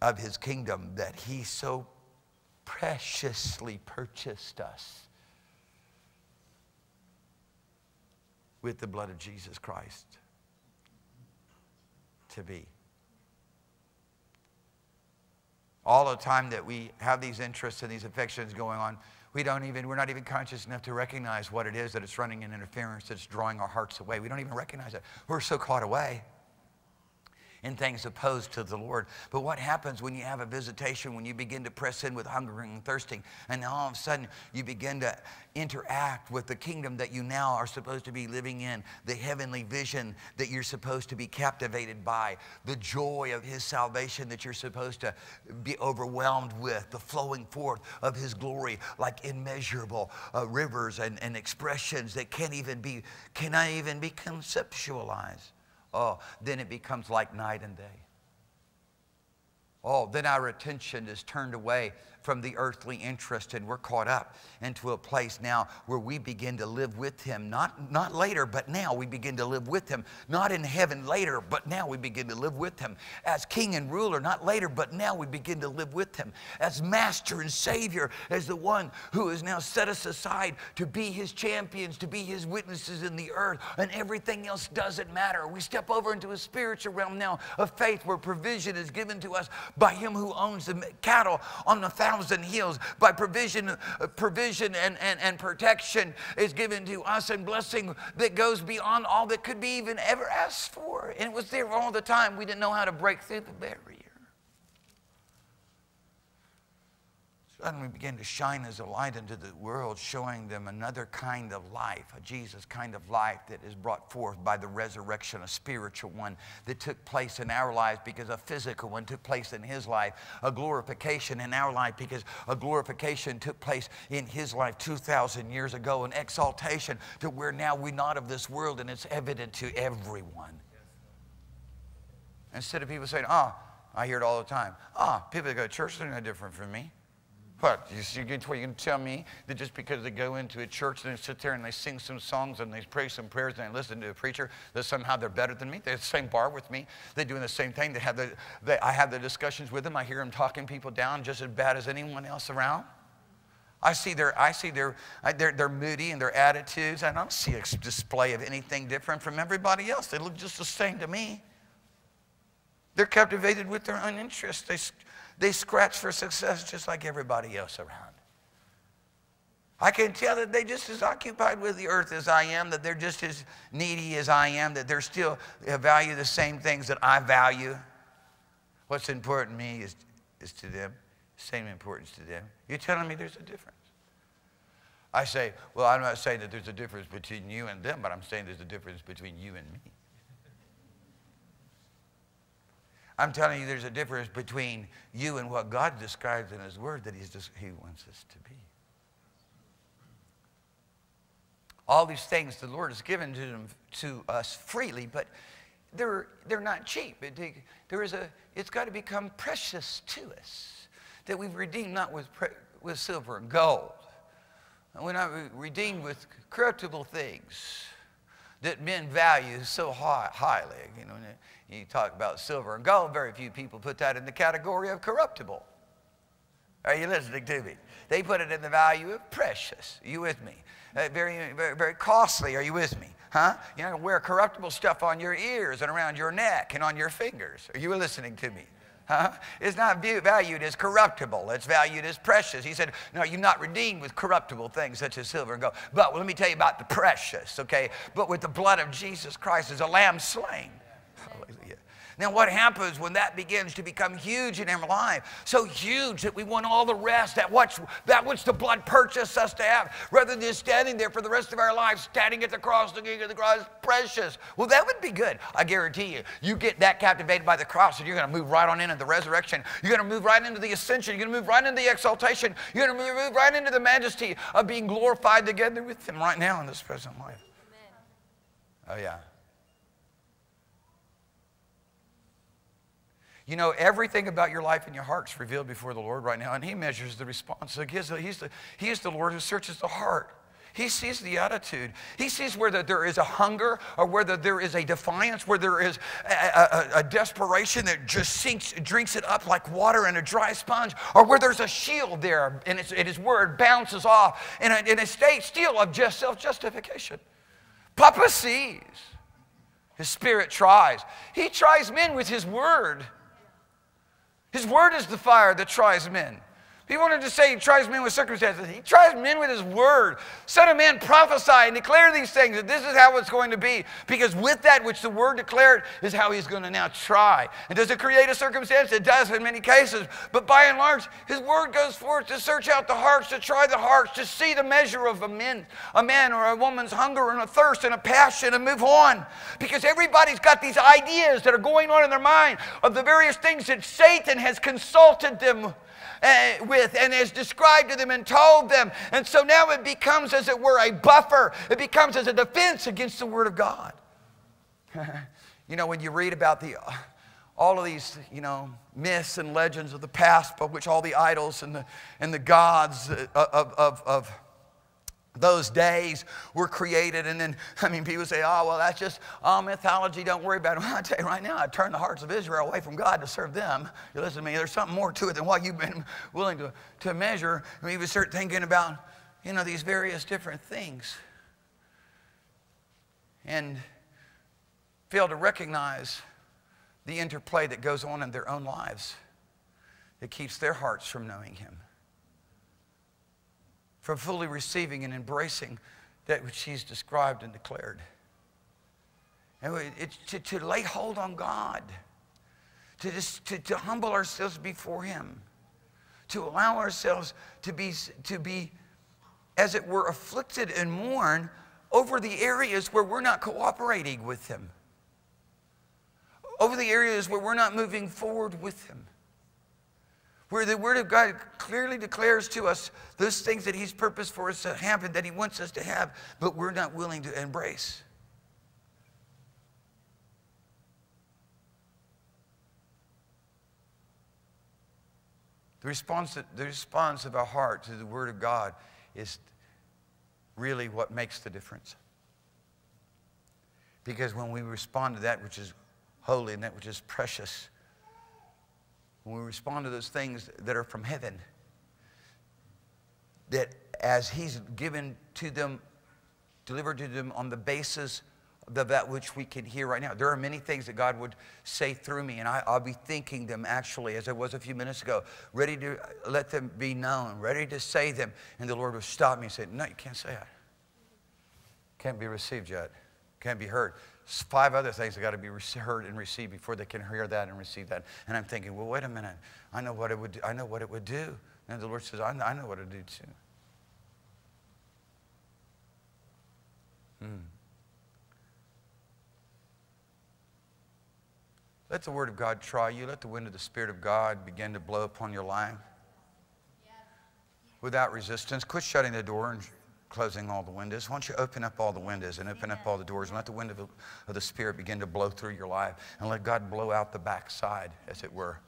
of His kingdom that He so preciously purchased us with the blood of Jesus Christ to be. All the time that we have these interests and these affections going on, We don't even, we're not even conscious enough to recognize what it is that it's running in interference, that's drawing our hearts away. We don't even recognize it. We're so caught away in things opposed to the Lord. But what happens when you have a visitation, when you begin to press in with hungering and thirsting, and all of a sudden you begin to interact with the kingdom that you now are supposed to be living in, the heavenly vision that you're supposed to be captivated by, the joy of His salvation that you're supposed to be overwhelmed with, the flowing forth of His glory like immeasurable uh, rivers and, and expressions that can't even be, cannot even be conceptualized. Oh, then it becomes like night and day. Oh, then our attention is turned away from the earthly interest and we're caught up into a place now where we begin to live with Him. Not, not later, but now we begin to live with Him. Not in heaven later, but now we begin to live with Him. As King and ruler, not later, but now we begin to live with Him. As Master and Savior, as the one who has now set us aside to be His champions, to be His witnesses in the earth, and everything else doesn't matter. We step over into a spiritual realm now of faith where provision is given to us by Him who owns the cattle on the thousand hills. By provision, uh, provision and, and, and protection is given to us, and blessing that goes beyond all that could be even ever asked for. And it was there all the time. We didn't know how to break through the barrier. suddenly began to shine as a light into the world, showing them another kind of life, a Jesus kind of life that is brought forth by the resurrection, a spiritual one that took place in our lives because a physical one took place in his life, a glorification in our life because a glorification took place in his life two thousand years ago, an exaltation to where now we're not of this world and it's evident to everyone. Instead of people saying, ah, oh, I hear it all the time. Ah, oh, people that go to church, they're no different from me. But you can tell me that just because they go into a church and they sit there and they sing some songs and they pray some prayers and they listen to a preacher, that somehow they're better than me. They're at the same bar with me. They're doing the same thing. They have the, they, I have the discussions with them. I hear them talking people down just as bad as anyone else around. I see their, I see their, their, their moody and their attitudes. I don't see a display of anything different from everybody else. They look just the same to me. They're captivated with their own interests. They, they scratch for success just like everybody else around. I can tell that they're just as occupied with the earth as I am, that they're just as needy as I am, that they're still they value the same things that I value. What's important to me is, is to them, same importance to them. You're telling me there's a difference. I say, well, I'm not saying that there's a difference between you and them, but I'm saying there's a difference between you and me. I'm telling you there's a difference between you and what God describes in his word that he's just, he wants us to be. All these things the Lord has given to, them, to us freely, but they're, they're not cheap. It, there is a, it's got to become precious to us, that we've redeemed not with, pre, with silver and gold. And we're not redeemed with corruptible things that men value so high, highly. You know, you talk about silver and gold, very few people put that in the category of corruptible. Are you listening to me? They put it in the value of precious. Are you with me? Uh, very, very, very costly. Are you with me? Huh? You're not going to wear corruptible stuff on your ears and around your neck and on your fingers. Are you listening to me? Huh? It's not valued as corruptible. It's valued as precious. He said, no, you're not redeemed with corruptible things such as silver and gold. But well, let me tell you about the precious, okay? But with the blood of Jesus Christ as a lamb slain. Hallelujah. Now what happens when that begins to become huge in our life? So huge that we want all the rest, that which, that which the blood purchased us to have, rather than standing there for the rest of our lives, standing at the cross, looking at the cross, precious. Well, that would be good. I guarantee you, you get that captivated by the cross and you're going to move right on into the resurrection. You're going to move right into the ascension. You're going to move right into the exaltation. You're going to move right into the majesty of being glorified together with him right now in this present life. Amen. Oh, yeah. You know, everything about your life and your heart's revealed before the Lord right now, and he measures the response. He is the, he's the, he is the Lord who searches the heart. He sees the attitude. He sees whether there is a hunger or whether there is a defiance, where there is a, a, a desperation that just sinks, drinks it up like water in a dry sponge, or where there's a shield there and, it's, and his word bounces off in a, in a state still of just self-justification. Papa sees. His spirit tries. He tries men with his word. His word is the fire that tries men. He wanted to say he tries men with circumstances. He tries men with his word. Son of man, prophesy and declare these things, that this is how it's going to be. Because with that which the word declared is how he's going to now try. And does it create a circumstance? It does in many cases. But by and large, his word goes forth to search out the hearts, to try the hearts, to see the measure of a man, a man or a woman's hunger and a thirst and a passion, and move on. Because everybody's got these ideas that are going on in their mind of the various things that Satan has consulted them Uh, with and has described to them and told them. And so now it becomes, as it were, a buffer. It becomes as a defense against the Word of God. You know, when you read about the, uh, all of these, you know, myths and legends of the past by which all the idols and the, and the gods of, of, of those days were created, and then, I mean, people say, oh, well, that's just all mythology, don't worry about it. Well, I tell you right now, I turned the hearts of Israel away from God to serve them. You listen to me, there's something more to it than what you've been willing to, to measure. I mean, you start thinking about, you know, these various different things and fail to recognize the interplay that goes on in their own lives that keeps their hearts from knowing him, from fully receiving and embracing that which he's described and declared. And it's to, to lay hold on God, to, just, to, to humble ourselves before him, to allow ourselves to be, to be, as it were, afflicted and mourn over the areas where we're not cooperating with Him, over the areas where we're not moving forward with Him, where the Word of God clearly declares to us those things that He's purposed for us to have and that He wants us to have, but we're not willing to embrace. The response, the response of our heart to the Word of God is really what makes the difference. Because when we respond to that which is holy and that which is precious, when we respond to those things that are from heaven, that as He's given to them, delivered to them on the basis of that which we can hear right now. There are many things that God would say through me, and I, I'll be thinking them actually, as I was a few minutes ago, ready to let them be known, ready to say them. And the Lord would stop me and say, no, you can't say that. Can't be received yet. Can't be heard. Five other things that got to be heard and received before they can hear that and receive that. And I'm thinking, well, wait a minute. I know what it would do. I know what it would do. And the Lord says, I know, I know what it would do too. Hmm. Let the Word of God try you. Let the wind of the Spirit of God begin to blow upon your life without resistance. Quit shutting the door and closing all the windows. Why don't you open up all the windows and open Amen. Up all the doors and let the wind of the, of the Spirit begin to blow through your life, and let God blow out the backside, as it were,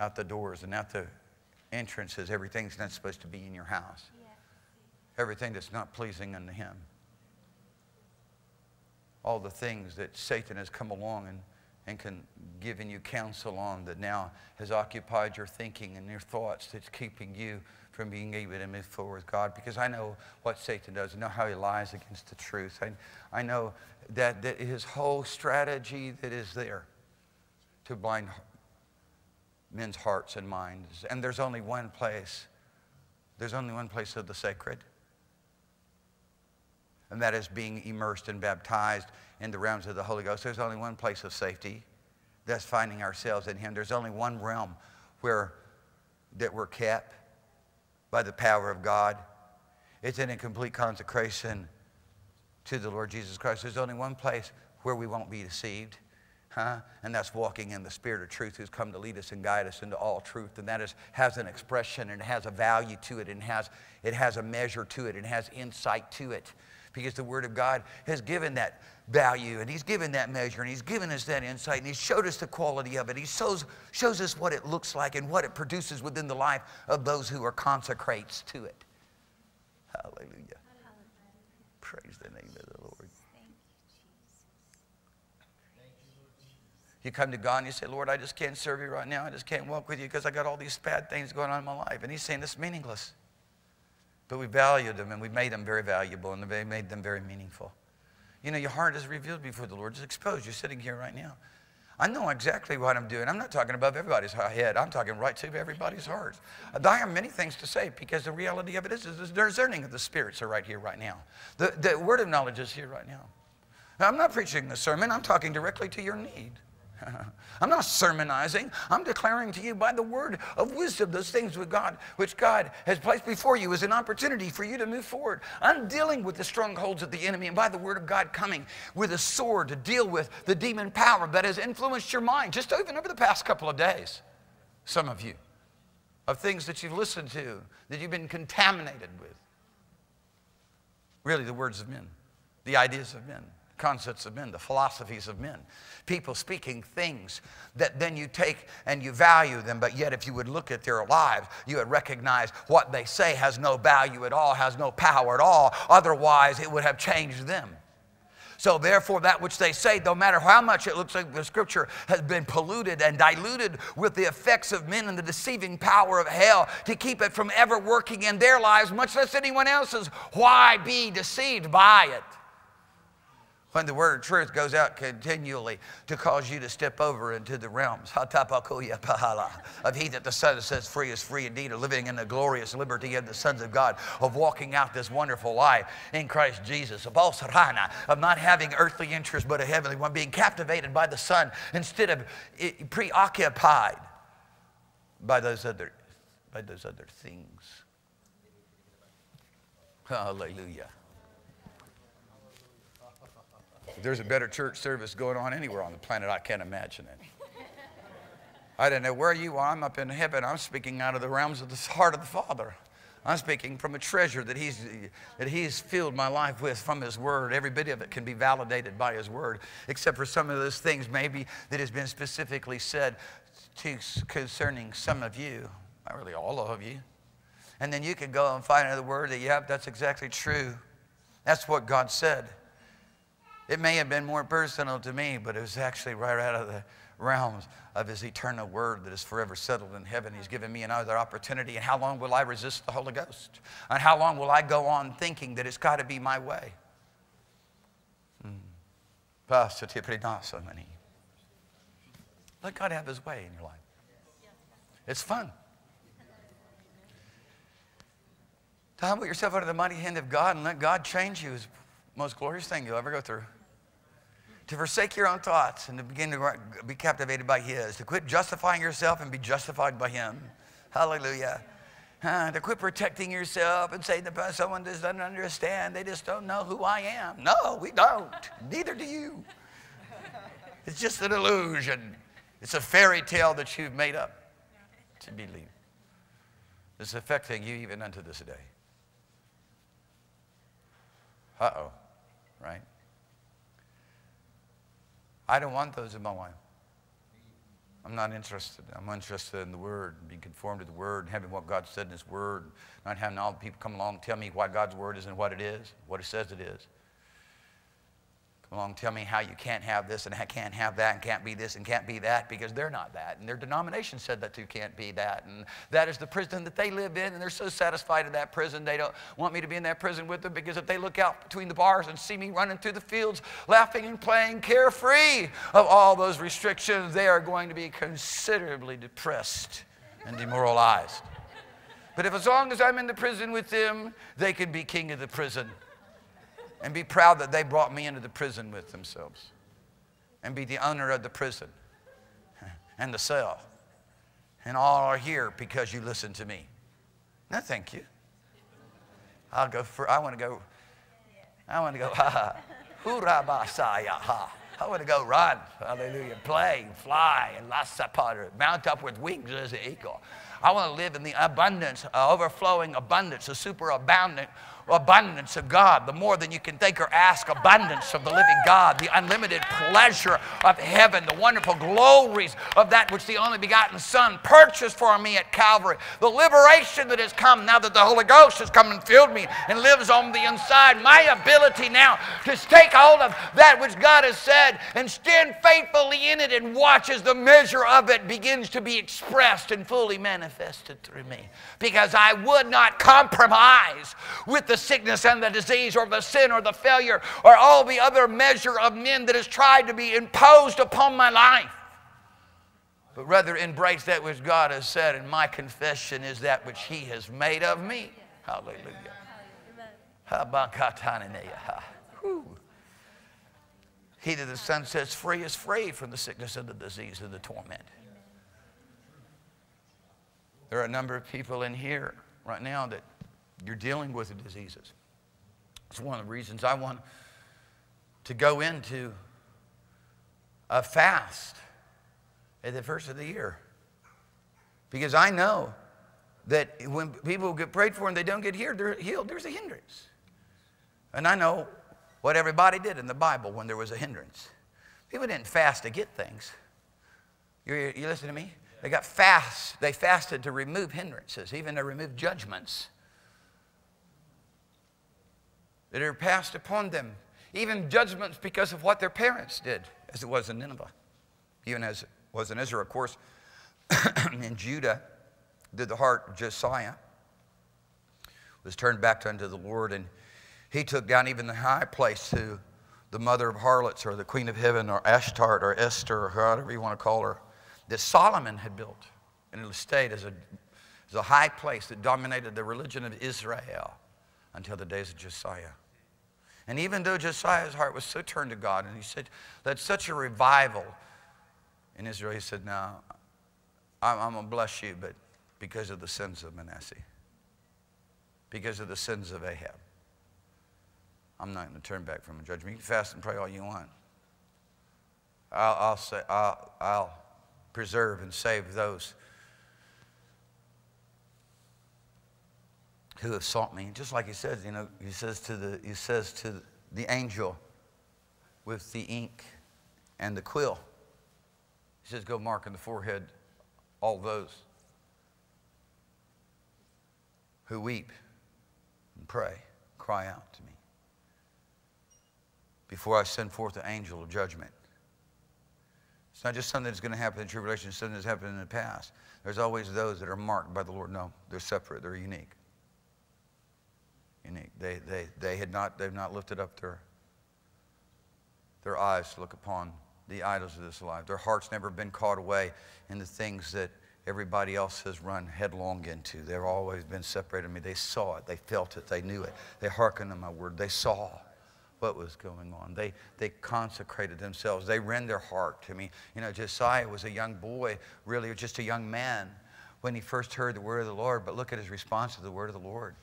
out the doors and out the entrances, everything that's not supposed to be in your house, everything that's not pleasing unto Him, all the things that Satan has come along and and can give you counsel on that now has occupied your thinking and your thoughts, that's keeping you from being able to move forward with God. Because I know what Satan does. I know how he lies against the truth. I, I know that, that his whole strategy that is there to blind men's hearts and minds. And there's only one place. There's only one place of the sacred. And that is being immersed and baptized in the realms of the Holy Ghost. There's only one place of safety. That's finding ourselves in Him. There's only one realm where, that we're kept by the power of God. It's in a complete consecration to the Lord Jesus Christ. There's only one place where we won't be deceived. Huh? And that's walking in the Spirit of truth, who's come to lead us and guide us into all truth. And that is, has an expression and has a value to it, and has, it has a measure to it, and has insight to it. Because the Word of God has given that value, and He's given that measure, and He's given us that insight, and He showed us the quality of it. He shows, shows us what it looks like and what it produces within the life of those who are consecrates to it. Hallelujah. Hallelujah. Praise the name of the Lord. Thank you, you come to God and you say, Lord, I just can't serve you right now. I just can't walk with you because I got all these bad things going on in my life. And He's saying it's meaningless. But we valued them, and we made them very valuable, and we made them very meaningful. You know, your heart is revealed before the Lord. It's exposed. You're sitting here right now. I know exactly what I'm doing. I'm not talking above everybody's head. I'm talking right to everybody's heart. I have many things to say, because the reality of it is, is the discerning of the spirits are right here right now. The, the word of knowledge is here right now. Now, I'm not preaching the sermon. I'm talking directly to your need. I'm not sermonizing. I'm declaring to you by the word of wisdom those things with God, which God has placed before you as an opportunity for you to move forward. I'm dealing with the strongholds of the enemy, and by the word of God coming with a sword to deal with the demon power that has influenced your mind just even over the past couple of days, some of you, of things that you've listened to, that you've been contaminated with. Really, the words of men, the ideas of men, concepts of men, the philosophies of men, people speaking things that then you take and you value them, but yet if you would look at their lives, you would recognize what they say has no value at all, has no power at all. Otherwise, it would have changed them. So therefore, that which they say, no matter how much it looks like the Scripture, has been polluted and diluted with the effects of men and the deceiving power of hell to keep it from ever working in their lives, much less anyone else's. Why be deceived by it? When the word of truth goes out continually to cause you to step over into the realms of He that the Son sets free is free indeed, of living in the glorious liberty of the sons of God, of walking out this wonderful life in Christ Jesus, of Bozrah, of not having earthly interest but a heavenly one, being captivated by the Son instead of preoccupied by those other by those other things. Hallelujah. If there's a better church service going on anywhere on the planet, I can't imagine it. I don't know where you are. I'm up in heaven. I'm speaking out of the realms of the heart of the Father. I'm speaking from a treasure that he's, that he's filled my life with from His Word. Every bit of it can be validated by His Word, except for some of those things maybe that has been specifically said to, concerning some of you, not really all of you. And then you can go and find another word that, yep, that's exactly true. That's what God said. It may have been more personal to me, but it was actually right out of the realms of His eternal Word that is forever settled in heaven. He's given me another opportunity. And how long will I resist the Holy Ghost? And how long will I go on thinking that it's got to be my way? Mm. Let God have His way in your life. It's fun. To humble yourself under the mighty hand of God and let God change you is the most glorious thing you'll ever go through. To forsake your own thoughts and to begin to be captivated by His. To quit justifying yourself and be justified by Him. Hallelujah. Uh, to quit protecting yourself and say that someone just doesn't understand. They just don't know who I am. No, we don't. Neither do you. It's just an illusion. It's a fairy tale that you've made up to believe. It's affecting you even unto this day. Uh-oh, right? I don't want those in my life. I'm not interested. I'm interested in the Word, being conformed to the Word, and having what God said in His Word, not having all the people come along and tell me why God's Word isn't what it is, what it says it is. Come along and tell me how you can't have this and I can't have that and can't be this and can't be that because they're not that. And their denomination said that you can't be that. And that is the prison that they live in, and they're so satisfied in that prison they don't want me to be in that prison with them, because if they look out between the bars and see me running through the fields laughing and playing carefree of all those restrictions, they are going to be considerably depressed and demoralized. But if as long as I'm in the prison with them, they can be king of the prison. And be proud that they brought me into the prison with themselves. And be the owner of the prison. And the cell. And all are here because you listen to me. No, thank you. I'll go for, I want to go. I want to go. Ha ha. I want to go run. Hallelujah. Play, fly, and mount up with wings as an eagle. I want to live in the abundance, uh, overflowing abundance, the superabounding abundance of God, the more than you can think or ask, abundance of the living God, the unlimited pleasure of heaven, the wonderful glories of that which the only begotten Son purchased for me at Calvary, the liberation that has come now that the Holy Ghost has come and filled me and lives on the inside, my ability now to take hold of that which God has said and stand faithfully in it and watch as the measure of it begins to be expressed and fully manifested through me, because I would not compromise with the The sickness and the disease or the sin or the failure or all the other measure of men that has tried to be imposed upon my life, but rather embrace that which God has said, and my confession is that which He has made of me. Hallelujah. He that the Son sets free is free from the sickness and the disease and the torment. There are a number of people in here right now that you're dealing with the diseases. It's one of the reasons I want to go into a fast at the first of the year, because I know that when people get prayed for and they don't get healed, they're healed, there's a hindrance. And I know what everybody did in the Bible when there was a hindrance. People didn't fast to get things. You, you listen to me? They got fast. They fasted to remove hindrances, even to remove judgments that are passed upon them, even judgments because of what their parents did, as it was in Nineveh, even as it was in Israel, of course. And Judah, did the heart of Josiah, was turned back unto the Lord, and he took down even the high place to the mother of harlots, or the queen of heaven, or Ashtart, or Esther, or whatever you want to call her, that Solomon had built, and it stayed as a, as a high place that dominated the religion of Israel until the days of Josiah. And even though Josiah's heart was so turned to God, and he said, "Let such a revival in Israel," he said, "No, I'm, I'm going to bless you, but because of the sins of Manasseh, because of the sins of Ahab. I'm not going to turn back from a judgment. You can fast and pray all you want. I'll, I'll, say, I'll, I'll preserve and save those who assault me. Just like he says, you know, he says to the, he says to the angel with the ink and the quill. He says, go mark in the forehead all those who weep and pray, cry out to me, before I send forth the angel of judgment. It's not just something that's going to happen in tribulation, it's something that's happened in the past. There's always those that are marked by the Lord. No, they're separate, they're unique. Unique. They, they, they had not, they've not lifted up their, their eyes to look upon the idols of this life. Their hearts never been caught away in the things that everybody else has run headlong into. They've always been separated from me. They saw it, they felt it, they knew it. They hearkened to my word, they saw what was going on. They, they consecrated themselves. They rend their heart to me. You know, Josiah was a young boy, really just a young man when he first heard the word of the Lord, but look at his response to the word of the Lord.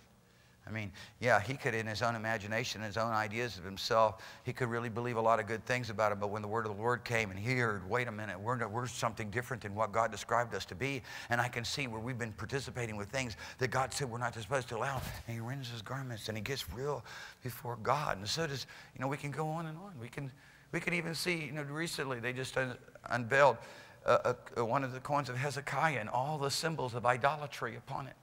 I mean, yeah, he could, in his own imagination, his own ideas of himself, he could really believe a lot of good things about it, but when the word of the Lord came and he heard, wait a minute, we're, no, we're something different than what God described us to be, and I can see where we've been participating with things that God said we're not supposed to allow, and he rends his garments, and he gets real before God, and so does, you know, we can go on and on. We can, we can even see, you know, recently they just un unveiled uh, uh, one of the coins of Hezekiah and all the symbols of idolatry upon it.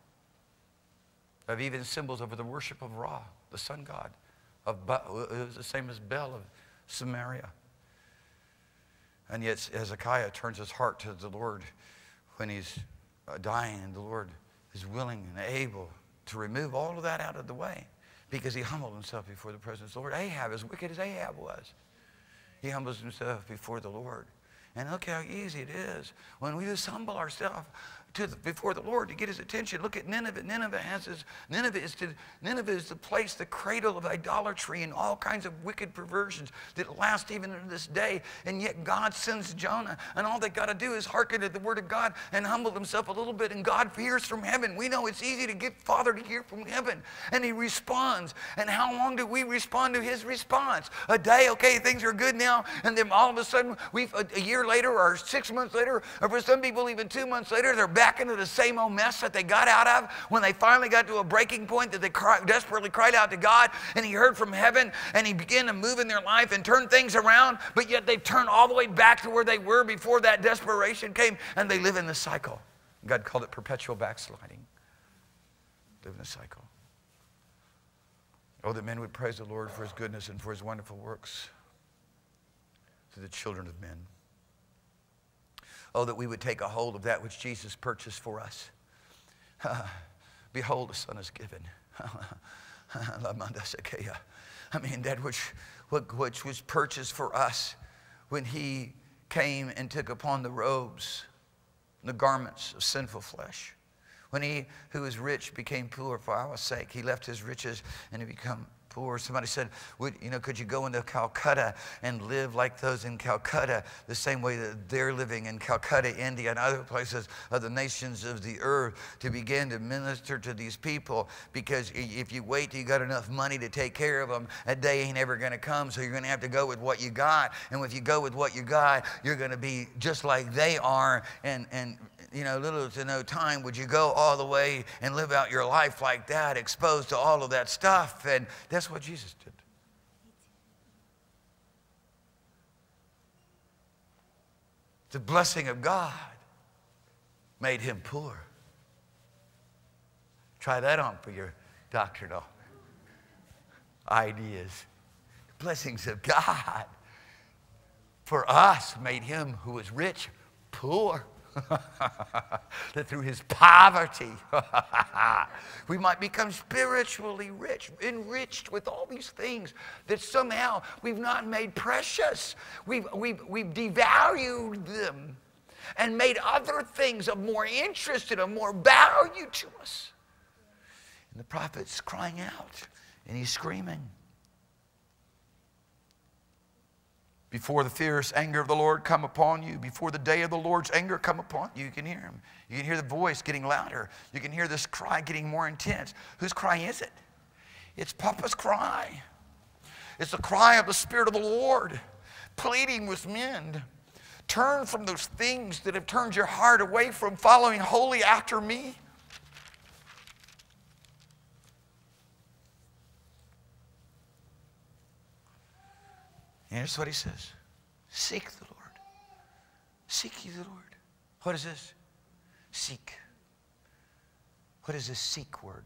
Of even symbols over the worship of Ra, the sun god, of Baal, it was the same as Baal of Samaria. And yet Hezekiah turns his heart to the Lord when he's dying, and the Lord is willing and able to remove all of that out of the way because he humbled himself before the presence of the Lord. Ahab, as wicked as Ahab was, he humbles himself before the Lord. And look how easy it is when we just humble ourselves to the, before the Lord to get his attention. Look at Nineveh. Nineveh, has his, Nineveh, is to, Nineveh is the place, the cradle of idolatry and all kinds of wicked perversions that last even to this day. And yet God sends Jonah. And all they got to do is hearken to the word of God and humble themselves a little bit. And God hears from heaven. We know it's easy to get Father to hear from heaven. And he responds. And how long do we respond to his response? A day, okay, things are good now. And then all of a sudden, we've, a, a year later, or six months later, or for some people even two months later, they're back into the same old mess that they got out of when they finally got to a breaking point that they cry, desperately cried out to God, and he heard from heaven, and he began to move in their life and turn things around, but yet they've turned all the way back to where they were before that desperation came, and they live in the cycle. God called it perpetual backsliding. Live in the cycle. Oh, that men would praise the Lord for his goodness and for his wonderful works to the children of men. Oh, that we would take a hold of that which Jesus purchased for us. Uh, behold, the Son is given. I mean, that which, which was purchased for us when he came and took upon the robes, the garments of sinful flesh. When he who is rich became poor for our sake, he left his riches and he became poor. Somebody said, would, you know, could you go into Calcutta and live like those in Calcutta, the same way that they're living in Calcutta, India, and other places of the nations of the earth, to begin to minister to these people? Because if you wait till you got enough money to take care of them, a day ain't ever going to come, so you're going to have to go with what you got. And if you go with what you got, you're going to be just like they are, and, and you know, little to no time would you go all the way and live out your life like that, exposed to all of that stuff. And that's what Jesus did. The blessing of God made him poor. Try that on for your doctrinal ideas. The blessings of God for us made him who was rich poor. That through his poverty we might become spiritually rich, enriched with all these things that somehow we've not made precious. We've, we've, we've devalued them and made other things of more interest and of more value to us. And the prophet's crying out and he's screaming. Before the fierce anger of the Lord come upon you, before the day of the Lord's anger come upon you, you can hear him. You can hear the voice getting louder. You can hear this cry getting more intense. Whose cry is it? It's Papa's cry. It's the cry of the Spirit of the Lord, pleading with men. Turn from those things that have turned your heart away from following wholly after me. And here's what he says. Seek the Lord. Seek ye the Lord. What is this? Seek. What is this seek word?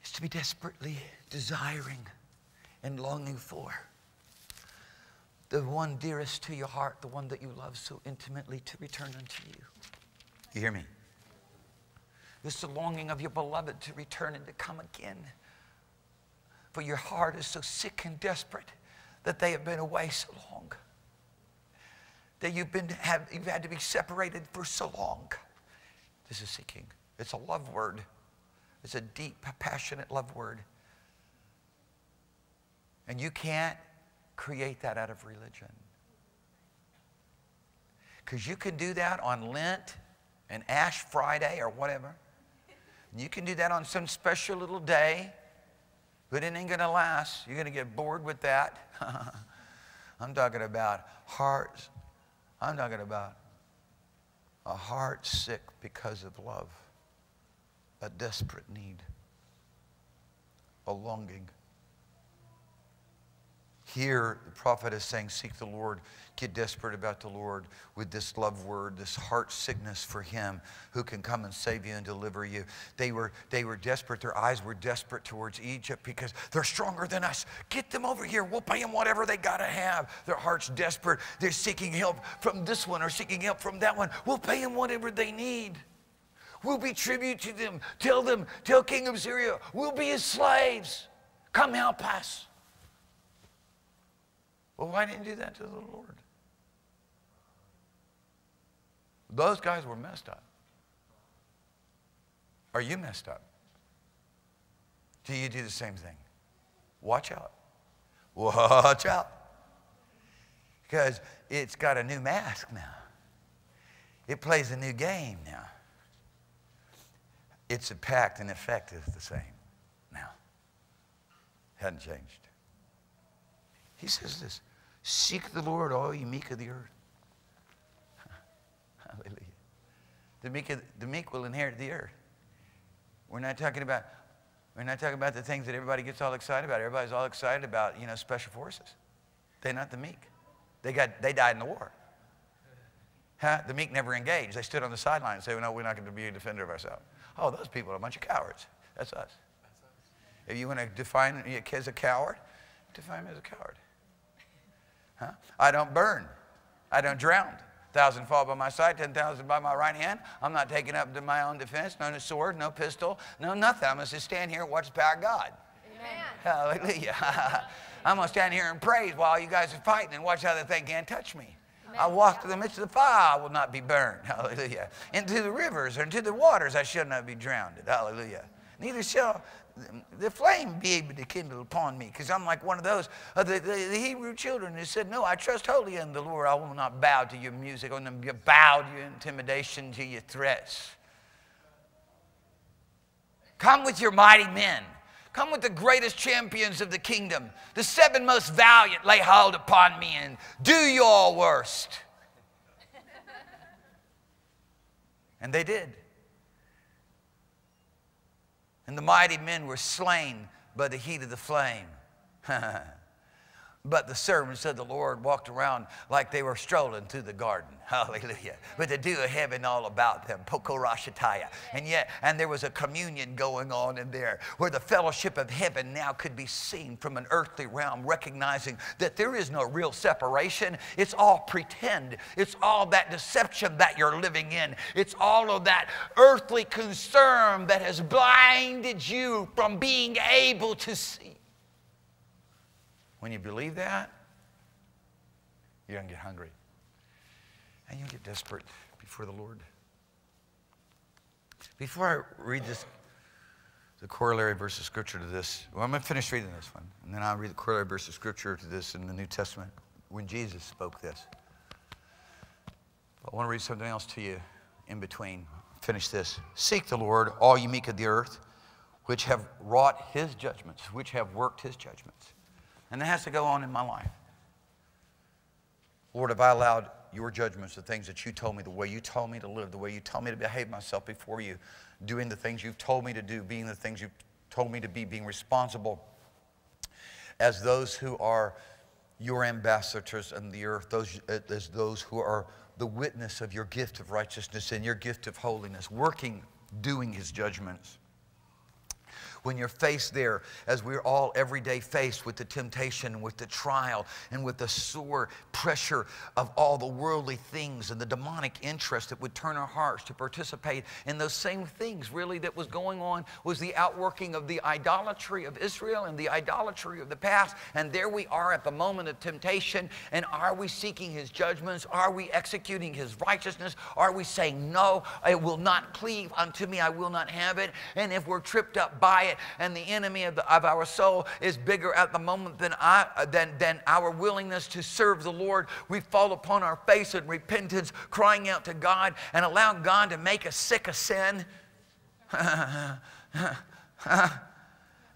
It's to be desperately desiring and longing for. The one dearest to your heart, the one that you love so intimately to return unto you. You hear me? It's the longing of your beloved to return and to come again. For your heart is so sick and desperate that they have been away so long. That you've, been, have, you've had to be separated for so long. This is seeking. It's a love word. It's a deep, passionate love word. And you can't create that out of religion. Because you can do that on Lent and Ash Friday or whatever. And you can do that on some special little day. But it ain't going to last. You're going to get bored with that. I'm talking about hearts. I'm talking about a heart sick because of love. A desperate need. A longing. Here, the prophet is saying, seek the Lord. Get desperate about the Lord with this love word, this heart sickness for him who can come and save you and deliver you. They were, they were desperate. Their eyes were desperate towards Egypt because they're stronger than us. Get them over here. We'll pay them whatever they got to have. Their heart's desperate. They're seeking help from this one or seeking help from that one. We'll pay them whatever they need. We'll be tribute to them. Tell them, tell King of Syria, we'll be his slaves. Come help us. Well, why didn't you do that to the Lord? Those guys were messed up. Are you messed up? Do you do the same thing? Watch out. Watch out. Because it's got a new mask now. It plays a new game now. Its impact and effect is the same now. Hadn't changed. He says this, seek the Lord, all ye meek of the earth. Hallelujah. The meek, of, the meek will inherit the earth. We're not talking about, we're not talking about the things that everybody gets all excited about. Everybody's all excited about, you know, special forces. They're not the meek. They, got, they died in the war. Huh? The meek never engaged. They stood on the sidelines and said, well, no, we're not going to be a defender of ourselves. Oh, those people are a bunch of cowards. That's us. That's us. If you want to define your kid as a coward, define him as a coward. Huh? I don't burn. I don't drown. Thousand fall by my side, ten thousand by my right hand. I'm not taking up to my own defense. No sword, no pistol, no nothing. I'm going to just stand here and watch the power of God. Amen. Hallelujah. I'm going to stand here and praise while you guys are fighting and watch how the thing can't touch me. Amen. I walk through the midst of the fire. I will not be burned. Hallelujah. Into the rivers or into the waters I shall not be drowned. Hallelujah. Neither shall the flame be able to kindle upon me, because I'm like one of those uh, the, the, the Hebrew children who said, no, I trust wholly in the Lord. I will not bow to your music, I will not bow to your intimidation, to your threats. Come with your mighty men. Come with the greatest champions of the kingdom. The seven most valiant lay hold upon me and do your worst. And they did. And the mighty men were slain by the heat of the flame. But the servants of the Lord walked around like they were strolling through the garden. Hallelujah. With the dew of heaven all about them. Pokorashataya. And yet, and there was a communion going on in there where the fellowship of heaven now could be seen from an earthly realm, recognizing that there is no real separation. It's all pretend. It's all that deception that you're living in. It's all of that earthly concern that has blinded you from being able to see. When you believe that, you're going to get hungry. And you'll get desperate before the Lord. Before I read this, the corollary verse of Scripture to this. Well, I'm going to finish reading this one, and then I'll read the corollary verse of Scripture to this in the New Testament when Jesus spoke this. But I want to read something else to you in between. Finish this. Seek the Lord, all you meek of the earth, which have wrought his judgments, which have worked his judgments. And that has to go on in my life. Lord, have I allowed your judgments, the things that you told me, the way you told me to live, the way you told me to behave myself before you, doing the things you've told me to do, being the things you've told me to be, being responsible as those who are your ambassadors on the earth, those, as those who are the witness of your gift of righteousness and your gift of holiness, working, doing his judgments. When you're faced there, as we're all every day faced with the temptation, with the trial, and with the sore pressure of all the worldly things and the demonic interest that would turn our hearts to participate in those same things, really, that was going on was the outworking of the idolatry of Israel and the idolatry of the past. And there we are at the moment of temptation. And are we seeking his judgments? Are we executing his righteousness? Are we saying, no, it will not cleave unto me, I will not have it? And if we're tripped up by it, and the enemy of, the, of our soul is bigger at the moment than, I, than, than our willingness to serve the Lord, we fall upon our face in repentance, crying out to God and allow God to make us sick of sin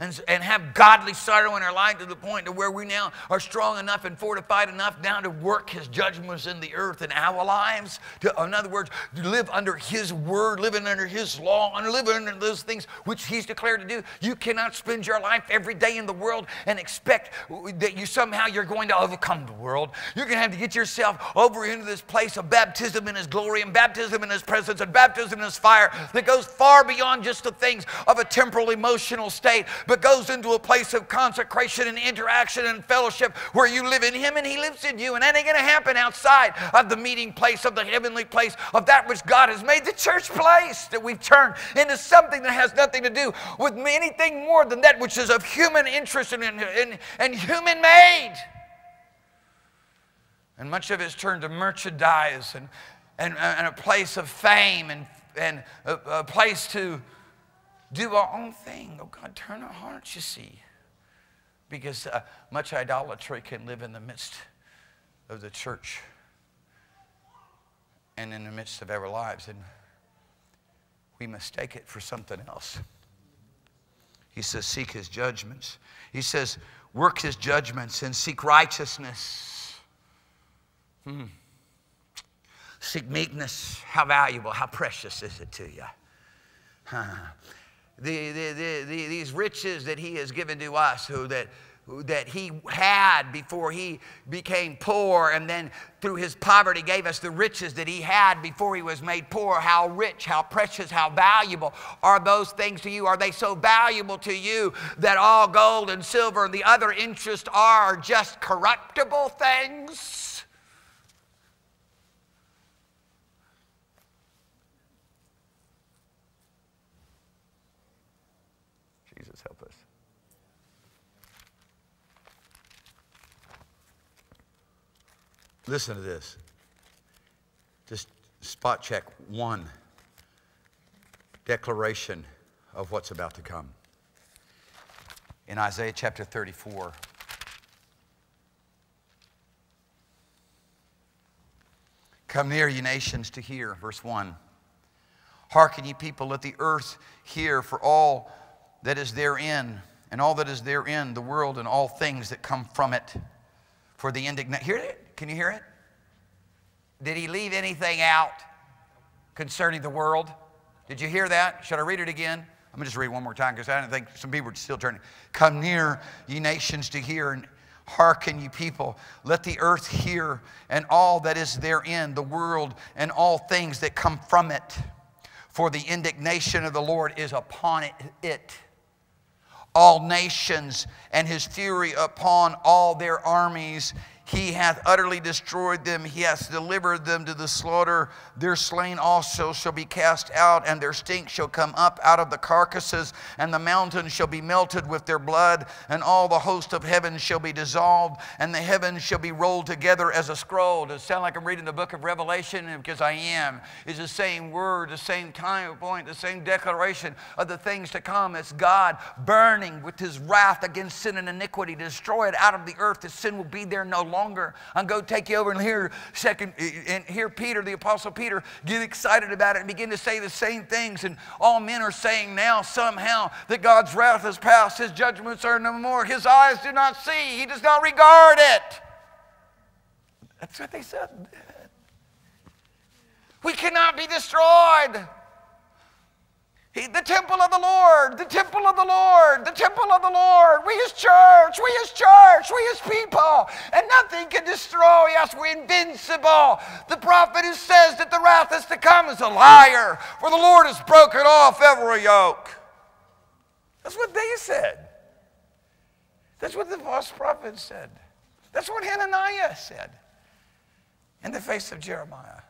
and, and have godly sorrow in our life to the point to where we now are strong enough and fortified enough now to work his judgments in the earth in our lives. To, in other words, to live under his word, living under his law, and living under those things which he's declared to do. You cannot spend your life every day in the world and expect that you somehow you're going to overcome the world. You're going to have to get yourself over into this place of baptism in his glory and baptism in his presence and baptism in his fire that goes far beyond just the things of a temporal emotional state, but goes into a place of consecration and interaction and fellowship where you live in him and he lives in you. And that ain't going to happen outside of the meeting place, of the heavenly place, of that which God has made the church place, that we've turned into something that has nothing to do with anything more than that which is of human interest and, and, and human made. And much of it's turned to merchandise and, and, and a place of fame and, and a, a place to do our own thing. Oh God, turn our hearts, you see. Because uh, much idolatry can live in the midst of the church and in the midst of our lives. And we mistake it for something else. He says, seek his judgments. He says, work his judgments and seek righteousness. Hmm. Seek meekness. How valuable, how precious is it to you? Huh. The, the, the, the, these riches that he has given to us, who that, who that he had before he became poor, and then through his poverty gave us the riches that he had before he was made poor. How rich, how precious, how valuable are those things to you? Are they so valuable to you that all gold and silver and the other interest are just corruptible things? Help us. Listen to this. Just spot check one declaration of what's about to come. In Isaiah chapter thirty-four, come near, ye nations, to hear. Verse one. Hearken, ye people, let the earth hear, for all that is therein, and all that is therein, the world and all things that come from it, for the indignation. Hear it? Can you hear it? Did he leave anything out concerning the world? Did you hear that? Should I read it again? I'm going to just read one more time because I didn't think some people are still turning. Come near, ye nations, to hear, and hearken, ye people. Let the earth hear, and all that is therein, the world and all things that come from it. For the indignation of the Lord is upon it. it. all nations, and his fury upon all their armies. He hath utterly destroyed them. He hath delivered them to the slaughter. Their slain also shall be cast out, and their stink shall come up out of the carcasses, and the mountains shall be melted with their blood, and all the host of heaven shall be dissolved, and the heavens shall be rolled together as a scroll. Does it sound like I'm reading the book of Revelation? Because I am. It's the same word, the same time point, the same declaration of the things to come. It's God burning with his wrath against sin and iniquity, to destroy it out of the earth, that sin will be there no longer. Longer. I'm going to take you over and hear second and hear Peter, the Apostle Peter, get excited about it and begin to say the same things. And all men are saying now somehow that God's wrath has passed, his judgments are no more, his eyes do not see, he does not regard it. That's what they said. We cannot be destroyed. The temple of the Lord, the temple of the Lord, the temple of the Lord. We his church, we his church, we his people. And nothing can destroy us. We're invincible. The prophet who says that the wrath is to come is a liar, for the Lord has broken off every yoke. That's what they said. That's what the false prophet said. That's what Hananiah said in the face of Jeremiah.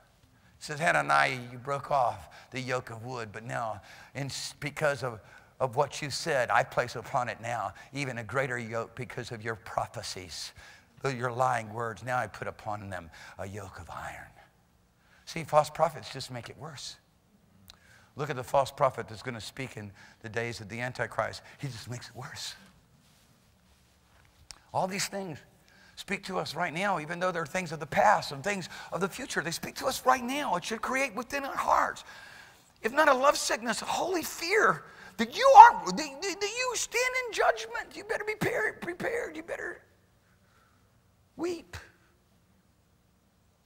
It says, Hananiah, you broke off the yoke of wood, but now, in, because of, of what you said, I place upon it now even a greater yoke because of your prophecies, your lying words. Now I put upon them a yoke of iron. See, false prophets just make it worse. Look at the false prophet that's going to speak in the days of the Antichrist. He just makes it worse. All these things speak to us right now, even though they're things of the past and things of the future. They speak to us right now. It should create within our hearts, if not a love sickness, a holy fear that you are, that you stand in judgment. You better be prepared. You better weep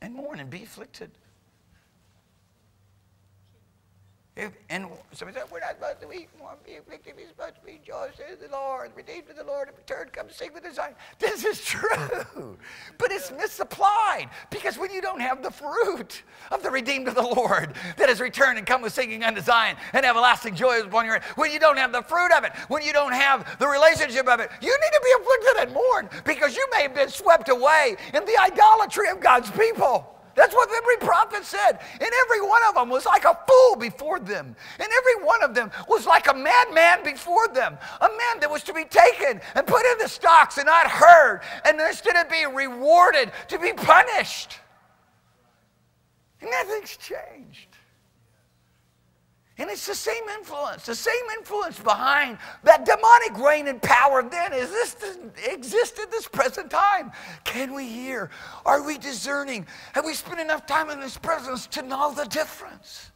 and mourn and be afflicted. If, and somebody said, we're not supposed to weep, mourn, be afflicted. We're supposed to rejoice in the Lord, redeemed of the Lord, and return, come sing with the Zion. This is true, but it's misapplied, because when you don't have the fruit of the redeemed of the Lord that has returned and come with singing unto Zion, and everlasting joy is upon your head, when you don't have the fruit of it, when you don't have the relationship of it, you need to be afflicted and mourn, because you may have been swept away in the idolatry of God's people. That's what every prophet said. And every one of them was like a fool before them. And every one of them was like a madman before them. A man that was to be taken and put in the stocks and not heard. And instead of being rewarded, to be punished. And nothing's changed. And it's the same influence. The same influence behind that demonic reign and power then is this, this existed this present time. Can we hear? Are we discerning? Have we spent enough time in his presence to know the difference?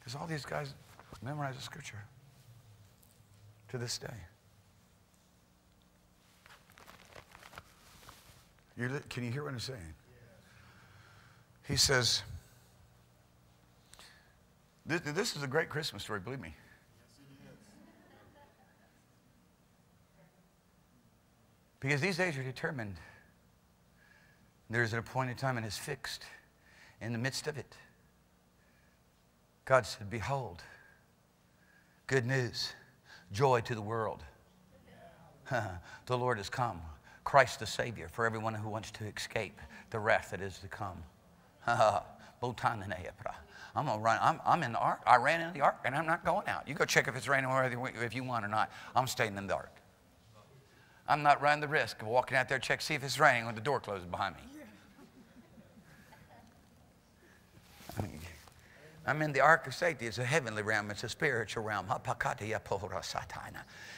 Because all these guys memorize the scripture to this day. You're, can you hear what I'm saying? He says, this, this is a great Christmas story, believe me. Yes, it is. Because these days are determined. There's an appointed time and it's fixed. In the midst of it, God said, behold, good news, joy to the world. The Lord has come, Christ the Savior, for everyone who wants to escape the wrath that is to come. I'm gonna run. I'm, I'm in the ark. I ran into the ark, and I'm not going out. You go check if it's raining whether if you want or not. I'm staying in the ark. I'm not running the risk of walking out there, check, see if it's raining when the door closes behind me. I mean, I'm in the ark of safety. It's a heavenly realm. It's a spiritual realm.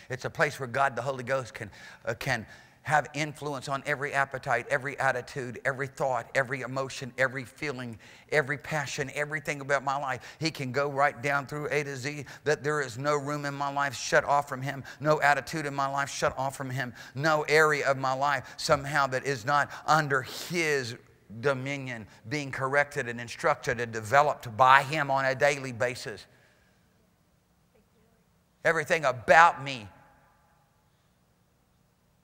It's a place where God, the Holy Ghost, can uh, can. have influence on every appetite, every attitude, every thought, every emotion, every feeling, every passion, everything about my life. He can go right down through A to Z, that there is no room in my life shut off from him, no attitude in my life shut off from him, no area of my life somehow that is not under his dominion, being corrected and instructed and developed by him on a daily basis. Everything about me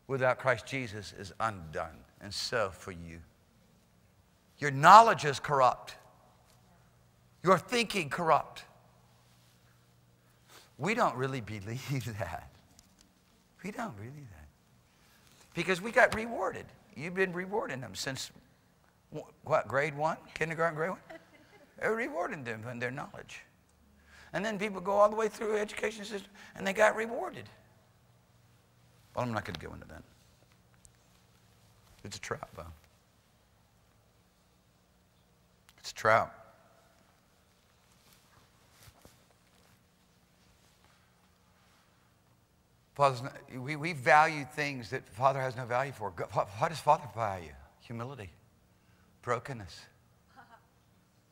without Christ Jesus is undone, and so for you. Your knowledge is corrupt. Your thinking corrupt. We don't really believe that. We don't really that. because we got rewarded. You've been rewarding them since, what, grade one? Kindergarten, grade one? They're rewarding them in their knowledge. And then people go all the way through the education system, and they got rewarded. Well, I'm not going to go into that. It's a trap, Bob. It's a trap. Father's not, we, we value things that Father has no value for. God, what does Father value? Humility. Brokenness.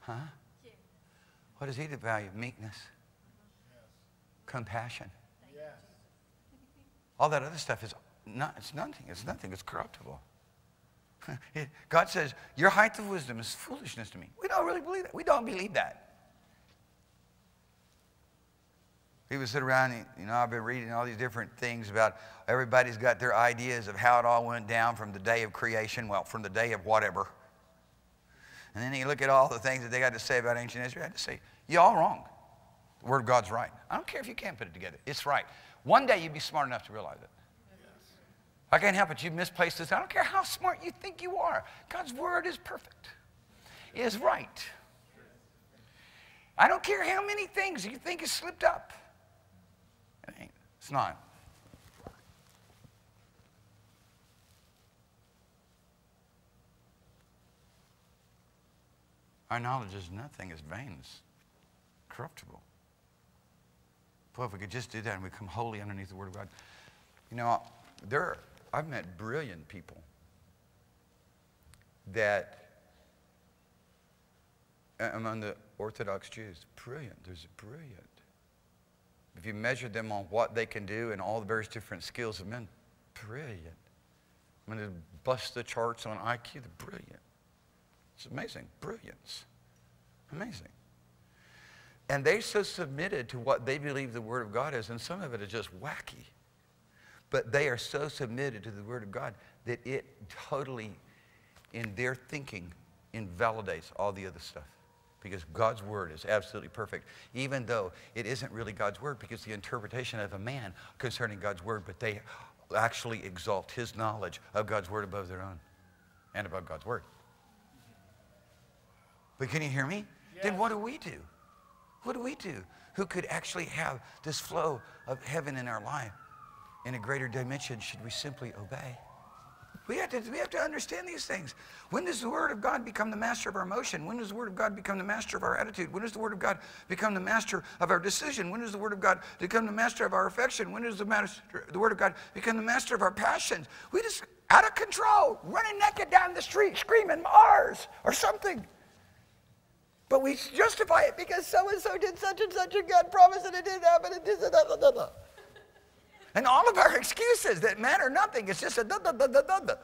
Huh? What does he value? Meekness. Compassion. All that other stuff is not, it's nothing. It's nothing. It's corruptible. God says, your height of wisdom is foolishness to me. We don't really believe that. We don't believe that. He would sit around, and, you know, I've been reading all these different things about everybody's got their ideas of how it all went down from the day of creation, well, from the day of whatever. And then you look at all the things that they got to say about ancient history. I had to say, you're all wrong. The Word of God's right. I don't care if you can't put it together. It's right. One day you'd be smart enough to realize it. Yes. I can't help it. You misplaced this. I don't care how smart you think you are. God's Word is perfect. It is right. I don't care how many things you think is slipped up. It ain't. It's not. Our knowledge is nothing. It's vain. It's corruptible. Boy, if we could just do that and we come wholly underneath the Word of God. You know, there are, I've met brilliant people that among the Orthodox Jews, brilliant. There's brilliant. If you measure them on what they can do and all the various different skills of men, brilliant. I'm going to bust the charts on I Q. They're brilliant. It's amazing. Brilliance. Amazing. And they're so submitted to what they believe the Word of God is, and some of it is just wacky. But they are so submitted to the Word of God that it totally, in their thinking, invalidates all the other stuff. Because God's Word is absolutely perfect, even though it isn't really God's Word, because the interpretation of a man concerning God's Word, but they actually exalt his knowledge of God's Word above their own and above God's Word. But can you hear me? Yes. Then what do we do? What do we do? Who could actually have this flow of heaven in our life in a greater dimension should we simply obey? We have, to, we have to understand these things. When does the Word of God become the master of our emotion? When does the Word of God become the master of our attitude? When does the Word of God become the master of our decision? When does the Word of God become the master of our affection? When does the, master, the Word of God become the master of our passions? We just, out of control, running naked down the street, screaming Mars or something. But we justify it because so-and-so did such and such a God promise and it didn't happen and this and that, da, da, da. And all of our excuses that matter nothing, it's just a da-da-da-da-da-da.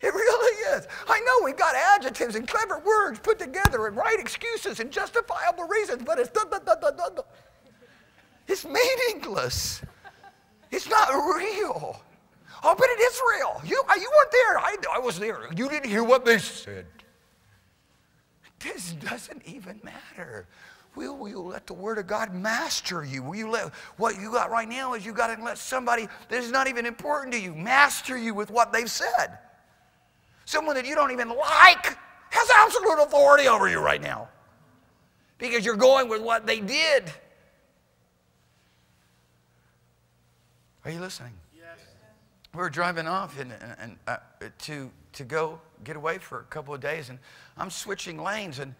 It really is. I know we've got adjectives and clever words put together and right excuses and justifiable reasons, but it's da-da-da-da-da-da. It's meaningless. It's not real. Oh, but it is real. You, you weren't there. I, I was there. You didn't hear what they said. This doesn't even matter. Will, will you let the Word of God master you? Will you let what you got right now is you got to let somebody that is not even important to you master you with what they've said. Someone that you don't even like has absolute authority over you right now because you're going with what they did. Are you listening? Yes. We were driving off and, and, and uh, to to go get away for a couple of days, and I'm switching lanes and.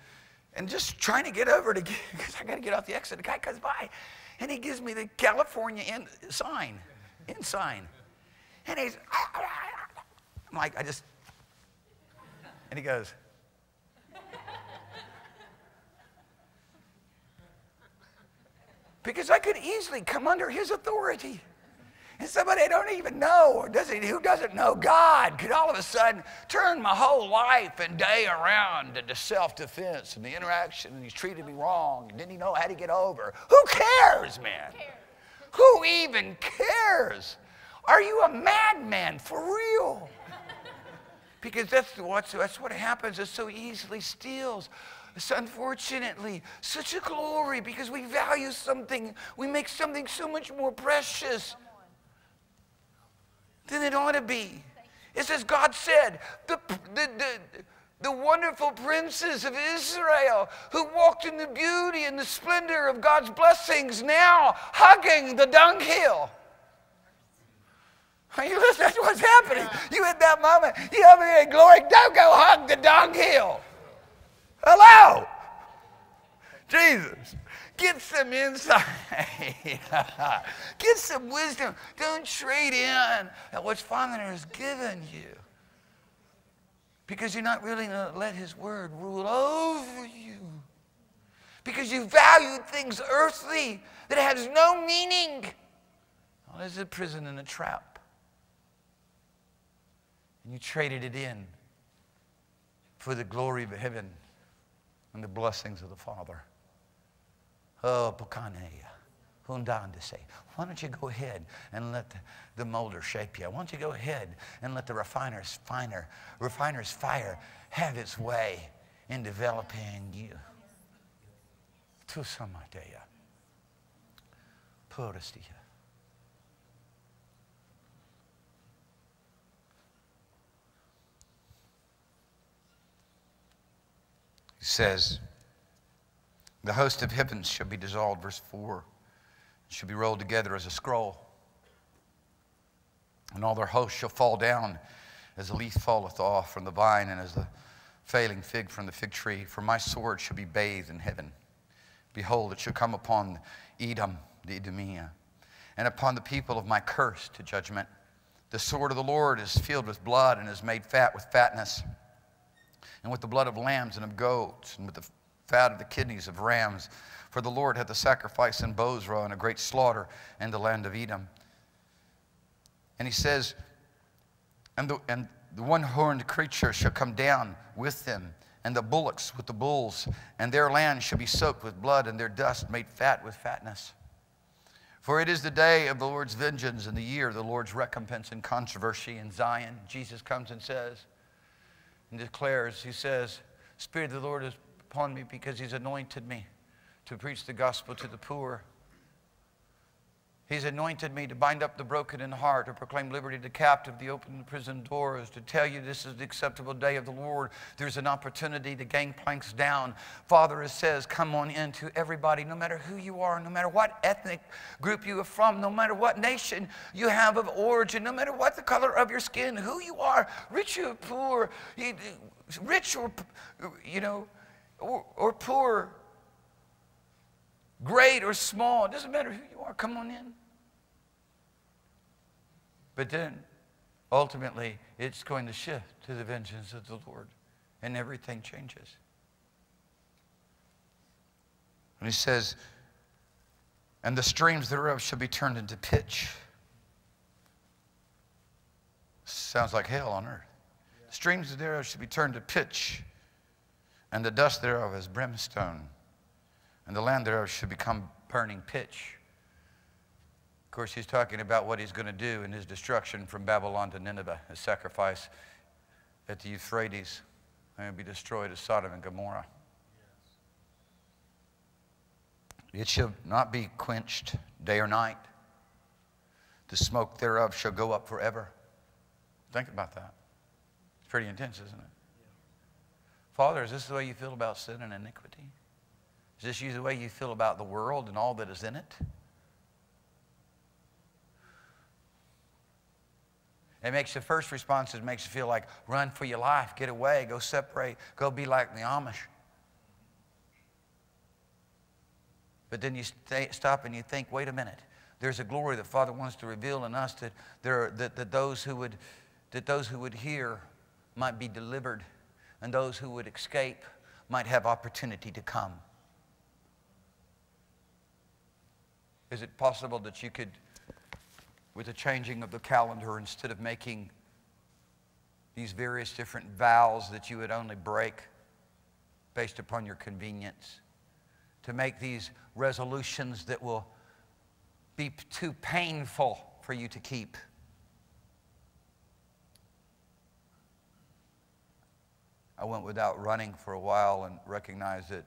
And just trying to get over to get, because I got to get off the exit. The guy comes by, and he gives me the California in, sign, in sign. And he's, ah, ah, ah. I'm like, I just, and he goes. Because I could easily come under his authority. And somebody I don't even know, or doesn't, who doesn't know God, could all of a sudden turn my whole life and day around to self-defense and the interaction, and he's treated me wrong, and didn't he know how to get over. Who cares, man? Who, cares? Who even cares? Are you a madman for real? Because that's, what's, that's what happens. It so easily steals. It's unfortunately such a glory because we value something. We make something so much more precious than it ought to be. It says God said, the, the, the, the wonderful princes of Israel who walked in the beauty and the splendor of God's blessings now hugging the dunghill. Are you listening? That's what's happening. You had that moment. You have any glory? Don't go hug the dunghill. Hello. Jesus. Get some insight. Get some wisdom. Don't trade in what Father has given you, because you're not really going to let His Word rule over you, because you value things earthly that has no meaning. Well, there's a prison and a trap, and you traded it in for the glory of heaven and the blessings of the Father. Oh, Bukaneya, Hundan to say, why don't you go ahead and let the, the molder shape you? Why don't you go ahead and let the refiner's, finer, refiner's fire have its way in developing you? Tusamadeya, Purestiya. He says, the host of heavens shall be dissolved, verse four, shall be rolled together as a scroll, and all their hosts shall fall down as the leaf falleth off from the vine, and as the failing fig from the fig tree. For my sword shall be bathed in heaven. Behold, it shall come upon Edom, the Idomene, and upon the people of my curse to judgment. The sword of the Lord is filled with blood, and is made fat with fatness, and with the blood of lambs and of goats, and with the fat of the kidneys of rams. For the Lord hath a sacrifice in Bozrah, and a great slaughter in the land of Edom. And he says, and the, and the one-horned creature shall come down with them, and the bullocks with the bulls, and their land shall be soaked with blood, and their dust made fat with fatness. For it is the day of the Lord's vengeance, and the year of the Lord's recompense and controversy in Zion. Jesus comes and says, and declares, he says, Spirit of the Lord is upon me, because he's anointed me to preach the gospel to the poor. He's anointed me to bind up the broken in heart, to proclaim liberty to the captive, to open the prison doors, to tell you this is the acceptable day of the Lord. There's an opportunity to gang planks down. Father says, come on in to everybody, no matter who you are, no matter what ethnic group you are from, no matter what nation you have of origin, no matter what the color of your skin, who you are, rich or poor, rich or, you know, Or, or poor, great or small. It doesn't matter who you are. Come on in. But then, ultimately, it's going to shift to the vengeance of the Lord, and everything changes. And he says, and the streams thereof shall be turned into pitch. Sounds like hell on earth. Yeah. Streams thereof shall be turned to pitch, and the dust thereof is brimstone, and the land thereof should become burning pitch. Of course, he's talking about what he's going to do in his destruction from Babylon to Nineveh, his sacrifice at the Euphrates, and be destroyed as Sodom and Gomorrah. Yes. It shall not be quenched day or night. The smoke thereof shall go up forever. Think about that. It's pretty intense, isn't it? Father, is this the way you feel about sin and iniquity? Is this you the way you feel about the world and all that is in it? It makes the first response, it makes you feel like, run for your life, get away, go separate, go be like the Amish. But then you stay, stop and you think, wait a minute. There's a glory that Father wants to reveal in us, that, there, that, that, those, who would, that those who would hear might be delivered, and those who would escape might have opportunity to come. Is it possible that you could, with the changing of the calendar, instead of making these various different vows that you would only break based upon your convenience, to make these resolutions that will be too painful for you to keep? I went without running for a while and recognized that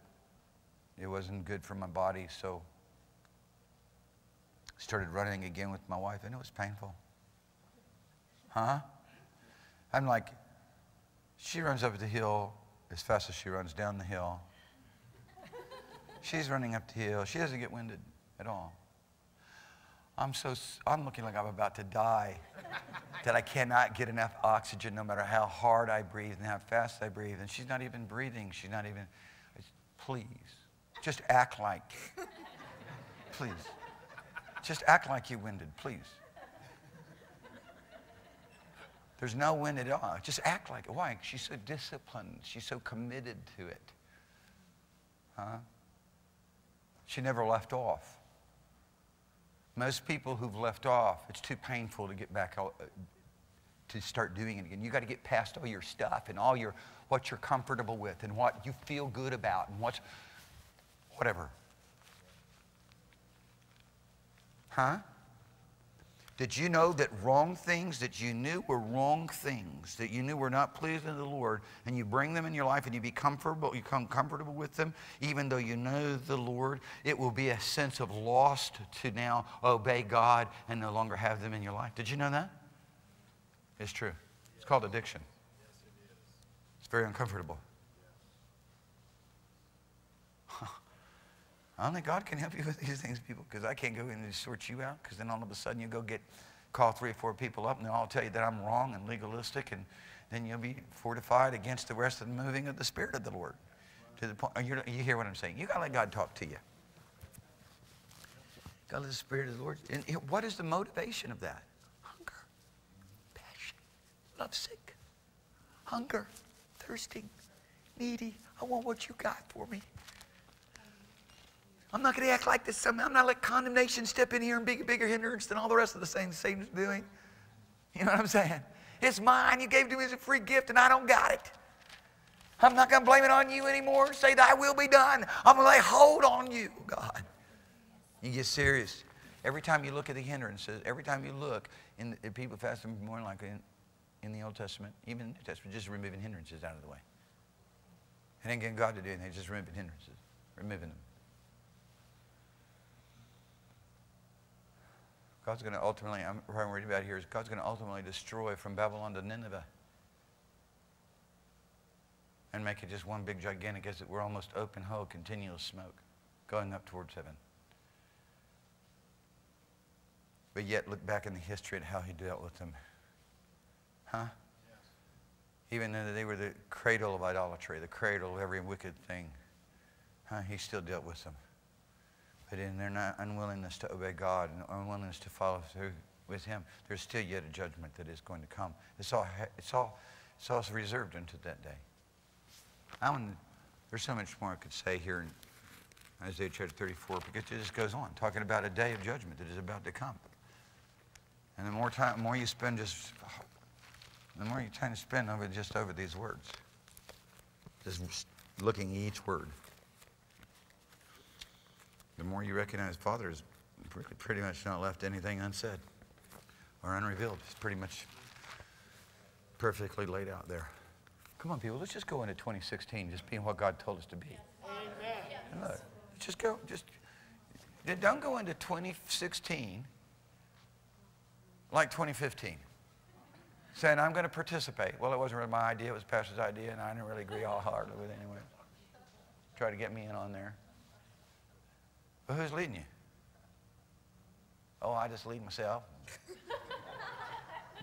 it wasn't good for my body, so I started running again with my wife, and it was painful. Huh? I'm like, she runs up the hill as fast as she runs down the hill. She's running up the hill. She doesn't get winded at all. I'm so, I'm looking like I'm about to die, that I cannot get enough oxygen no matter how hard I breathe and how fast I breathe. And she's not even breathing. She's not even, please, just act like, please, just act like you winded, please. There's no wind at all. Just act like it. Why? She's so disciplined. She's so committed to it. Huh? She never left off. Most people who've left off, it's too painful to get back, to start doing it again. You've got to get past all your stuff and all your, what you're comfortable with and what you feel good about and what's, whatever. Huh? Did you know that wrong things that you knew were wrong things, that you knew were not pleasing to the Lord, and you bring them in your life and you be comfortable, you become comfortable with them, even though you know the Lord? It will be a sense of lost to now obey God and no longer have them in your life. Did you know that? It's true. It's called addiction. It's very uncomfortable. Only God can help you with these things, people, because I can't go in and sort you out, because then all of a sudden you go get, call three or four people up, and they'll all tell you that I'm wrong and legalistic, and then you'll be fortified against the rest of the moving of the Spirit of the Lord. To the point, you hear what I'm saying? You've got to let God talk to you. You've got to let the Spirit of the Lord. And what is the motivation of that? Hunger, passion, lovesick, hunger, thirsting, needy. I want what you got for me. I'm not going to act like this. I'm not going to let condemnation step in here and be a bigger hindrance than all the rest of the saints Satan's doing. You know what I'm saying? It's mine. You gave it to me as a free gift, and I don't got it. I'm not going to blame it on you anymore. Say, thy will be done. I'm going to lay hold on you, God. You get serious. Every time you look at the hindrances, every time you look, in the, people fasting more than likely in, in the Old Testament, even in the New Testament, just removing hindrances out of the way. It ain't getting God to do anything, just removing hindrances, removing them. God's going to ultimately, I'm, what I'm reading about here is God's going to ultimately destroy from Babylon to Nineveh and make it just one big gigantic, as it were, almost open hole, continual smoke going up towards heaven. But yet look back in the history at how he dealt with them. Huh? Yes. Even though they were the cradle of idolatry, the cradle of every wicked thing, huh? He still dealt with them. But in their unwillingness to obey God and unwillingness to follow through with him, there's still yet a judgment that is going to come. It's all, it's all, it's all reserved unto that day. I want, there's so much more I could say here in Isaiah chapter thirty-four, because it just goes on, talking about a day of judgment that is about to come. And the more time, the more you spend just, the more you're trying to spend over just over these words, just looking at each word. The more you recognize, Father has pretty much not left anything unsaid or unrevealed. It's pretty much perfectly laid out there. Come on, people. Let's just go into twenty sixteen, just being what God told us to be. Amen. Look, just go. Just don't go into twenty sixteen like twenty fifteen, saying I'm going to participate. Well, it wasn't really my idea. It was Pastor's idea, and I didn't really agree all hard with it anyway. Try to get me in on there. But who's leading you? Oh, I just lead myself.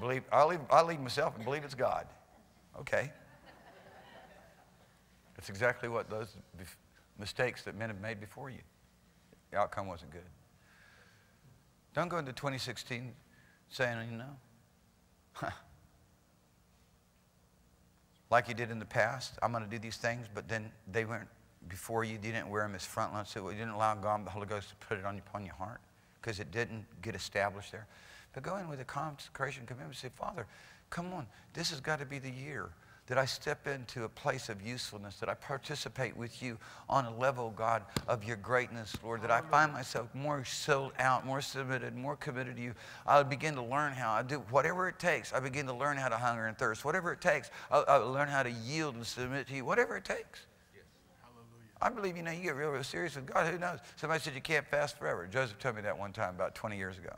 Believe, I, lead, I lead myself and believe it's God. Okay. That's exactly what those mistakes that men have made before you. The outcome wasn't good. Don't go into twenty sixteen saying, you know, huh. Like you did in the past, I'm going to do these things, but then they weren't. Before you, you didn't wear them as frontlets. So you didn't allow God, the Holy Ghost, to put it on, upon your heart, because it didn't get established there. But go in with a consecration commitment. Say, Father, come on. This has got to be the year that I step into a place of usefulness, that I participate with you on a level, God, of your greatness, Lord, that I find myself more sold out, more submitted, more committed to you. I'll begin to learn how I do whatever it takes. I begin to learn how to hunger and thirst. Whatever it takes, I'll, I'll learn how to yield and submit to you. Whatever it takes. I believe, you know, you get real, real serious with God. Who knows? Somebody said you can't fast forever. Joseph told me that one time about twenty years ago.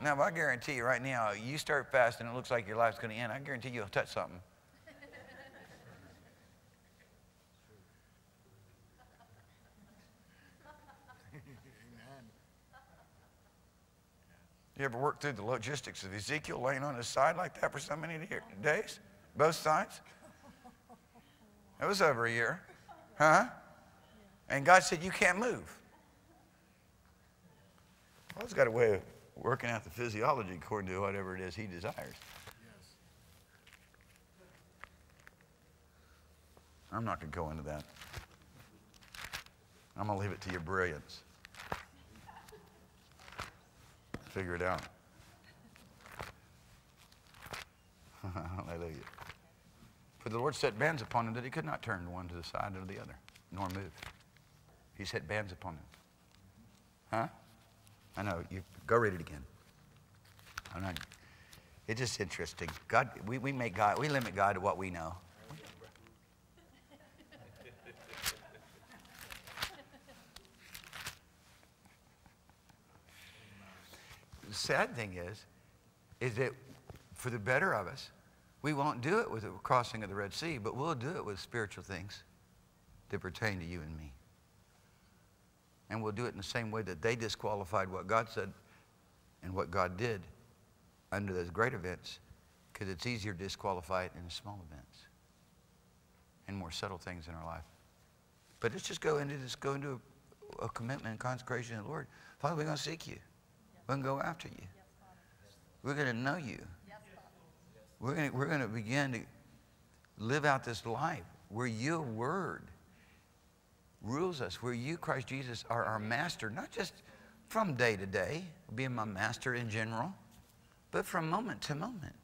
Now, if I guarantee you right now, you start fasting and it looks like your life's going to end, I guarantee you'll touch something. You ever work through the logistics of Ezekiel laying on his side like that for so many days? Both sides? It was over a year. Huh? And God said, you can't move. God's got a way of working out the physiology according to whatever it is he desires. Yes. I'm not going to go into that. I'm going to leave it to your brilliance. Figure it out. Hallelujah. For the Lord set bands upon him that he could not turn one to the side or the other, nor move. He set bands upon him. Huh? I know. You go read it again. I'm not, it's just interesting. God, we, we make God, we limit God to what we know. The sad thing is, is that for the better of us, we won't do it with the crossing of the Red Sea, but we'll do it with spiritual things that pertain to you and me. And we'll do it in the same way that they disqualified what God said and what God did under those great events, because it's easier to disqualify it in the small events and more subtle things in our life. But let's just go into this, go into a, a commitment and consecration to the Lord. Father, we're going to seek you. We're going to go after you. We're going to know you. We're going to, we're going to begin to live out this life where your word rules us, where you, Christ Jesus, are our master, not just from day to day, being my master in general, but from moment to moment.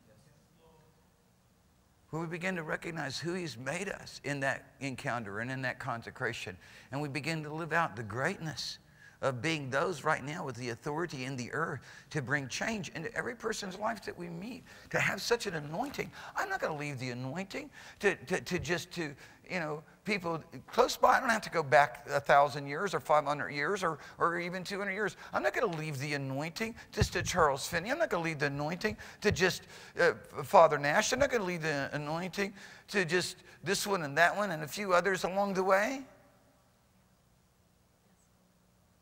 When we begin to recognize who he's made us in that encounter and in that consecration, and we begin to live out the greatness of being those right now with the authority in the earth to bring change into every person's life that we meet, to have such an anointing. I'm not going to leave the anointing to, to, to just to, you know, people close by. I don't have to go back a thousand years or five hundred years or, or even two hundred years. I'm not going to leave the anointing just to Charles Finney. I'm not going to leave the anointing to just uh, Father Nash. I'm not going to leave the anointing to just this one and that one and a few others along the way.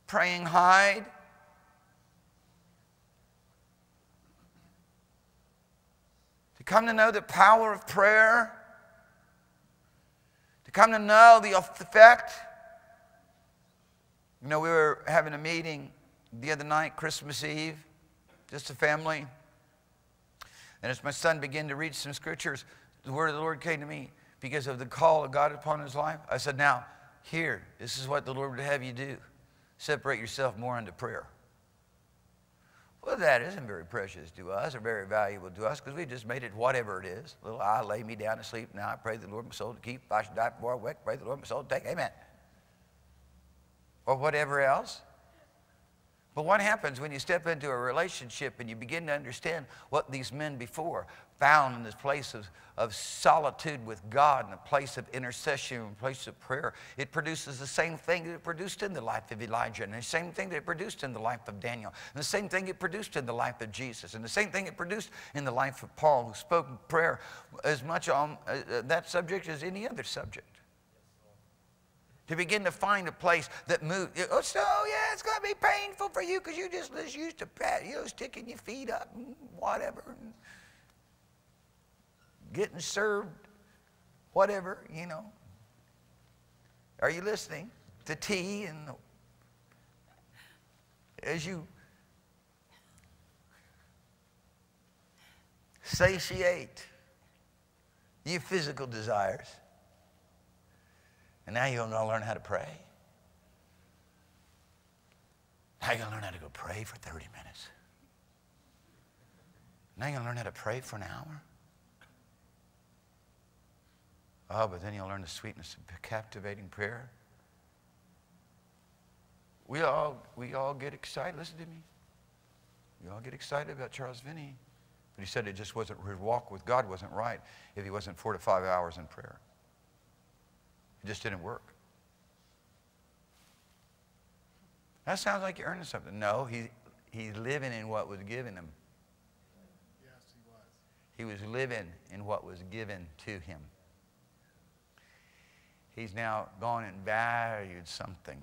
Praying hide. To come to know the power of prayer. To come to know the effect. You know, we were having a meeting the other night, Christmas Eve, just a family. And as my son began to read some scriptures, the word of the Lord came to me because of the call of God upon his life. I said, now, here, this is what the Lord would have you do. Separate yourself more unto prayer. Well, that isn't very precious to us or very valuable to us because we just made it whatever it is. Little I lay me down to sleep. Now I pray the Lord my soul to keep. If I should die before I wake, pray the Lord my soul to take. Amen. Or whatever else. But what happens when you step into a relationship and you begin to understand what these men before found in this place of, of solitude with God, in a place of intercession, in a place of prayer? It produces the same thing that it produced in the life of Elijah, and the same thing that it produced in the life of Daniel, and the same thing it produced in the life of Jesus, and the same thing it produced in the life of Paul, who spoke in prayer as much on uh, that subject as any other subject. To begin to find a place that moves. Oh, so yeah, it's going to be painful for you because you just, just used to pat, you know, sticking your feet up and whatever. And getting served, whatever, you know. Are you listening? The tea and the, as you satiate your physical desires. And now you're going to learn how to pray. Now you're going to learn how to go pray for thirty minutes. Now you're going to learn how to pray for an hour. Oh, but then you'll learn the sweetness of captivating prayer. We all, we all get excited. Listen to me. We all get excited about Charles Finney. But he said it just wasn't, his walk with God wasn't right if he wasn't four to five hours in prayer. It just didn't work. That sounds like you're earning something. No, he, He's living in what was given him. Yes, he was. He was living in what was given to him. He's now gone and valued something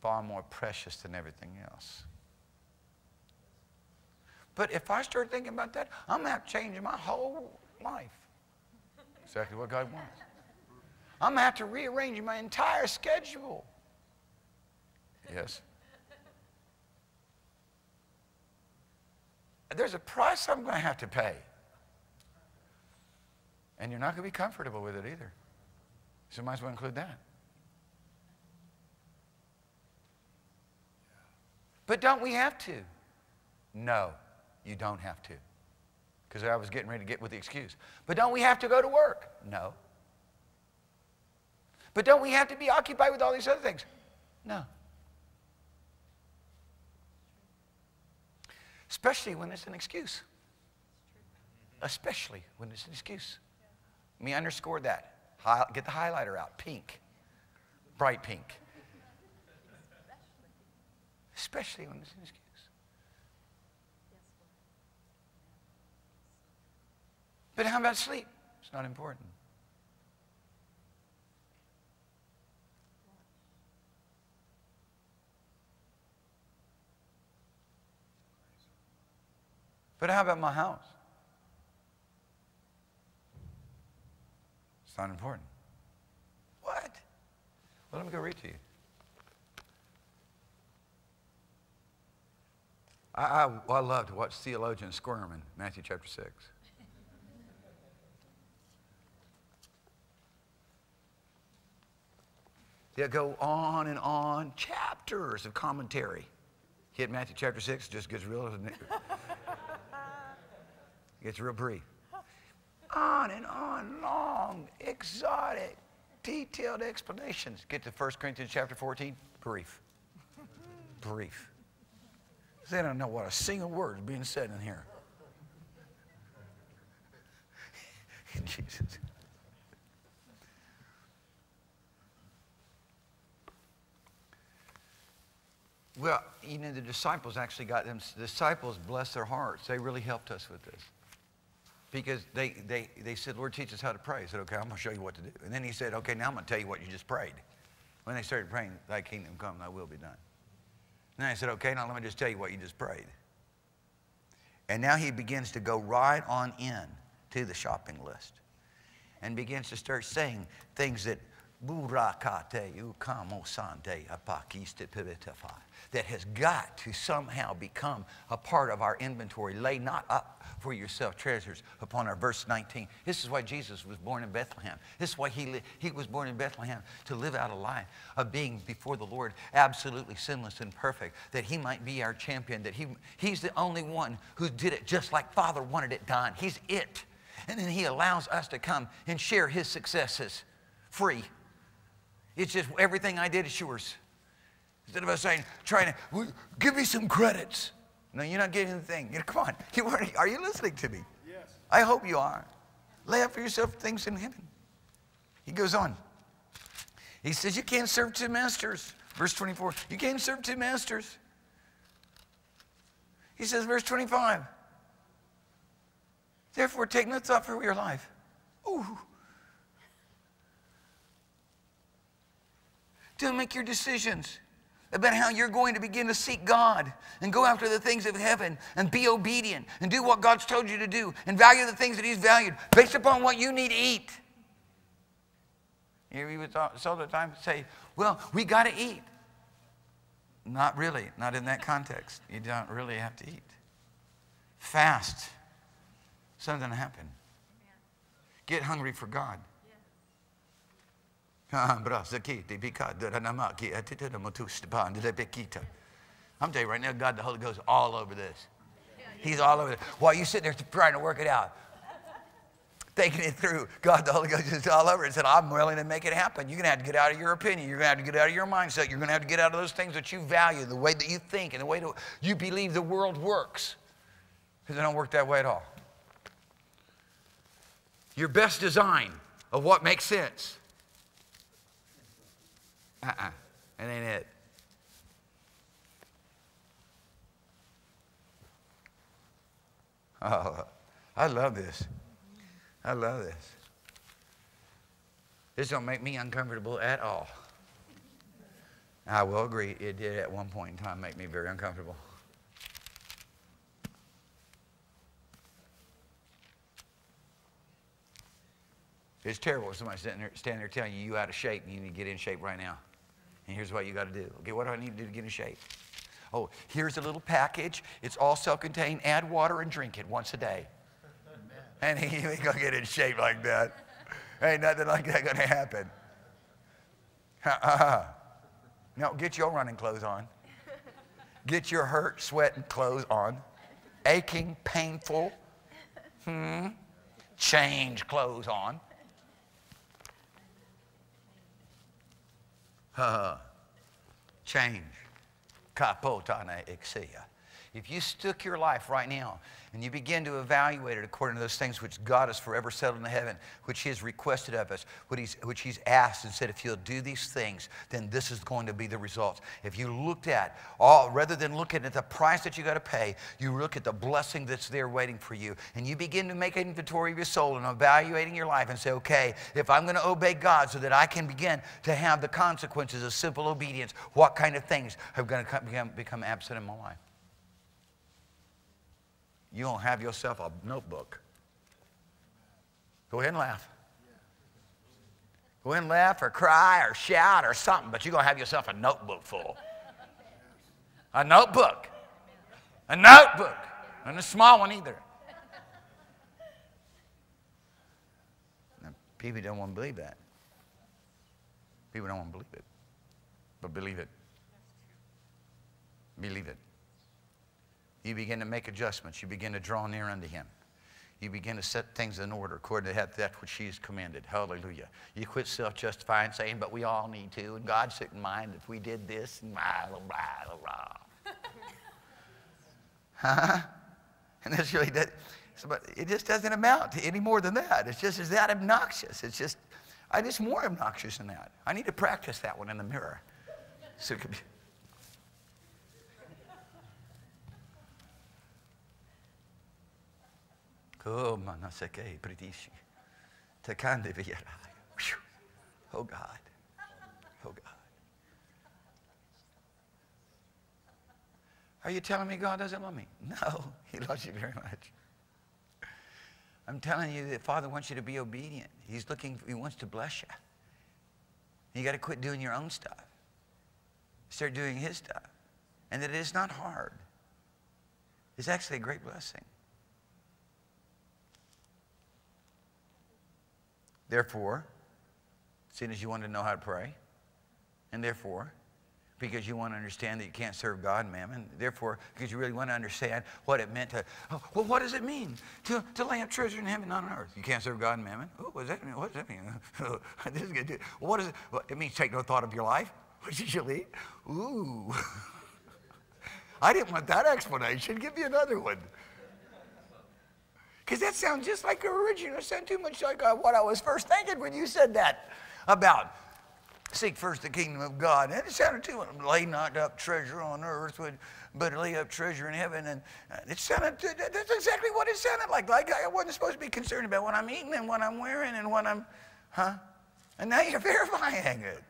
far more precious than everything else. But if I start thinking about that, I'm going to have to change my whole life. Exactly what God wants. I'm going to have to rearrange my entire schedule. Yes. There's a price I'm going to have to pay. And you're not going to be comfortable with it either. So might as well include that. But don't we have to? No, you don't have to. Because I was getting ready to get with the excuse. But don't we have to go to work? No. But don't we have to be occupied with all these other things? No. Especially when it's an excuse. Especially when it's an excuse. Let me underscore that. Get the highlighter out. Pink. Bright pink. Especially when it's an excuse. But how about sleep? It's not important. But how about my house? It's not important. What? Well, let me go read to you. I, I, I love to watch theologians squirm in Matthew chapter six. They'll go on and on, chapters of commentary. Hit Matthew chapter six, it just gets real. Gets real brief. On and on, long, exotic, detailed explanations. Get to First Corinthians chapter fourteen, brief. Brief. They don't know what a single word is being said in here. Jesus. Well, you know, the disciples actually got them. The disciples, bless their hearts, they really helped us with this. Because they, they, they said, Lord, teach us how to pray. I said, okay, I'm going to show you what to do. And then he said, okay, now I'm going to tell you what you just prayed. When they started praying, thy kingdom come, thy will be done. And then I said, okay, now let me just tell you what you just prayed. And now he begins to go right on in to the shopping list and begins to start saying things that that has got to somehow become a part of our inventory. Lay not up for yourself treasures upon our verse nineteen. This is why Jesus was born in Bethlehem. This is why he, he was born in Bethlehem, to live out a life of being before the Lord absolutely sinless and perfect, that he might be our champion, that he, he's the only one who did it just like Father wanted it done. He's it. And then he allows us to come and share his successes free. It's just everything I did is yours. Instead of us saying, trying to, give me some credits. No, you're not getting anything. You know, come on. You are, are you listening to me? Yes. I hope you are. Lay up for yourself things in heaven. He goes on. He says, you can't serve two masters. Verse twenty-four, you can't serve two masters. He says, verse twenty-five, therefore take no thought for your life. Ooh. To make your decisions about how you're going to begin to seek God and go after the things of heaven and be obedient and do what God's told you to do and value the things that he's valued based upon what you need to eat. You know, we would all the time say, well, we got to eat. Not really, not in that context. You don't really have to eat. Fast. Something happened. Get hungry for God. I'm telling you right now, God the Holy Ghost is all over this. He's all over this. While you sit there trying to work it out, thinking it through, God the Holy Ghost is all over it and said, I'm willing to make it happen. You're going to have to get out of your opinion. You're going to have to get out of your mindset. You're going to have to get out of those things that you value, the way that you think and the way that you believe the world works. Because it don't work that way at all. Your best design of what makes sense. Uh-uh. That ain't it. I love this. I love this. This don't make me uncomfortable at all. I will agree, it did at one point in time make me very uncomfortable. It's terrible when somebody's standing there, standing there telling you you out of shape and you need to get in shape right now. And here's what you got to do. Okay, what do I need to do to get in shape? Oh, here's a little package. It's all self-contained. Add water and drink it once a day. Amen. And you ain't going to get in shape like that. Ain't nothing like that going to happen. Uh-uh. No, get your running clothes on. Get your hurt, sweating clothes on. Aching, painful. Hmm. Change clothes on. Uh, change. Kapotana exia. If you stuck your life right now and you begin to evaluate it according to those things which God has forever settled in heaven, which He has requested of us, what he's, which He's asked and said, if you'll do these things, then this is going to be the result. If you looked at all, rather than looking at the price that you got to pay, you look at the blessing that's there waiting for you. And you begin to make an inventory of your soul and evaluating your life and say, okay, if I'm going to obey God so that I can begin to have the consequences of simple obedience, what kind of things are going to become, become absent in my life? You don't have yourself a notebook. Go ahead and laugh. Go ahead and laugh or cry or shout or something, but you're going to have yourself a notebook full. A notebook. A notebook. And a small one either. Now, people don't want to believe that. People don't want to believe it. But believe it. Believe it. You begin to make adjustments. You begin to draw near unto Him. You begin to set things in order according to that which He has commanded. Hallelujah. You quit self-justifying, saying, but we all need to, and God shouldn't mind if we did this, and blah, blah, blah, blah. Huh? And this really does, it just doesn't amount to any more than that. It's just, it's that obnoxious. It's just, I'm just more obnoxious than that. I need to practice that one in the mirror. So it could be. Oh, God. Oh, God. Are you telling me God doesn't love me? No, He loves you very much. I'm telling you that Father wants you to be obedient. He's looking, He wants to bless you. You got to quit doing your own stuff. Start doing His stuff. And that it is not hard. It's actually a great blessing. Therefore, seeing as you want to know how to pray, and therefore, because you want to understand that you can't serve God and mammon, therefore, because you really want to understand what it meant to, oh, well, what does it mean to, to lay up treasure in heaven, not on earth? You can't serve God and mammon. Oh, what does that mean? What does that mean? This is good. What is it? Well, it means take no thought of your life, which you shall eat. Ooh. I didn't want that explanation. Give me another one. Because that sounds just like your original. It sounds too much like what I was first thinking when you said that about seek first the kingdom of God. And it sounded too much. Lay not up treasure on earth, but lay up treasure in heaven. And it sounded, that's exactly what it sounded like. Like I wasn't supposed to be concerned about what I'm eating and what I'm wearing and what I'm, huh? And now you're verifying it.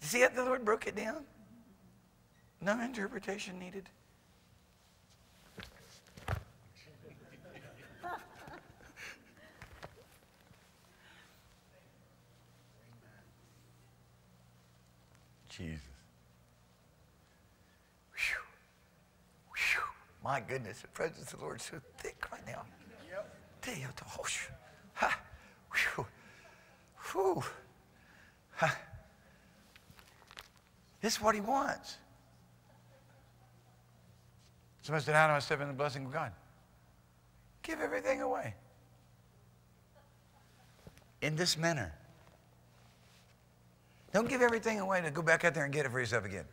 You see how the Lord broke it down? No interpretation needed. Jesus. Whew. Whew. My goodness, the presence of the Lord is so thick right now. Yep. Ha. Whew. Whew. Ha. This is what He wants. Somebody said, how do I step in the blessing of God? Give everything away. In this manner. Don't give everything away to go back out there and get it for yourself again.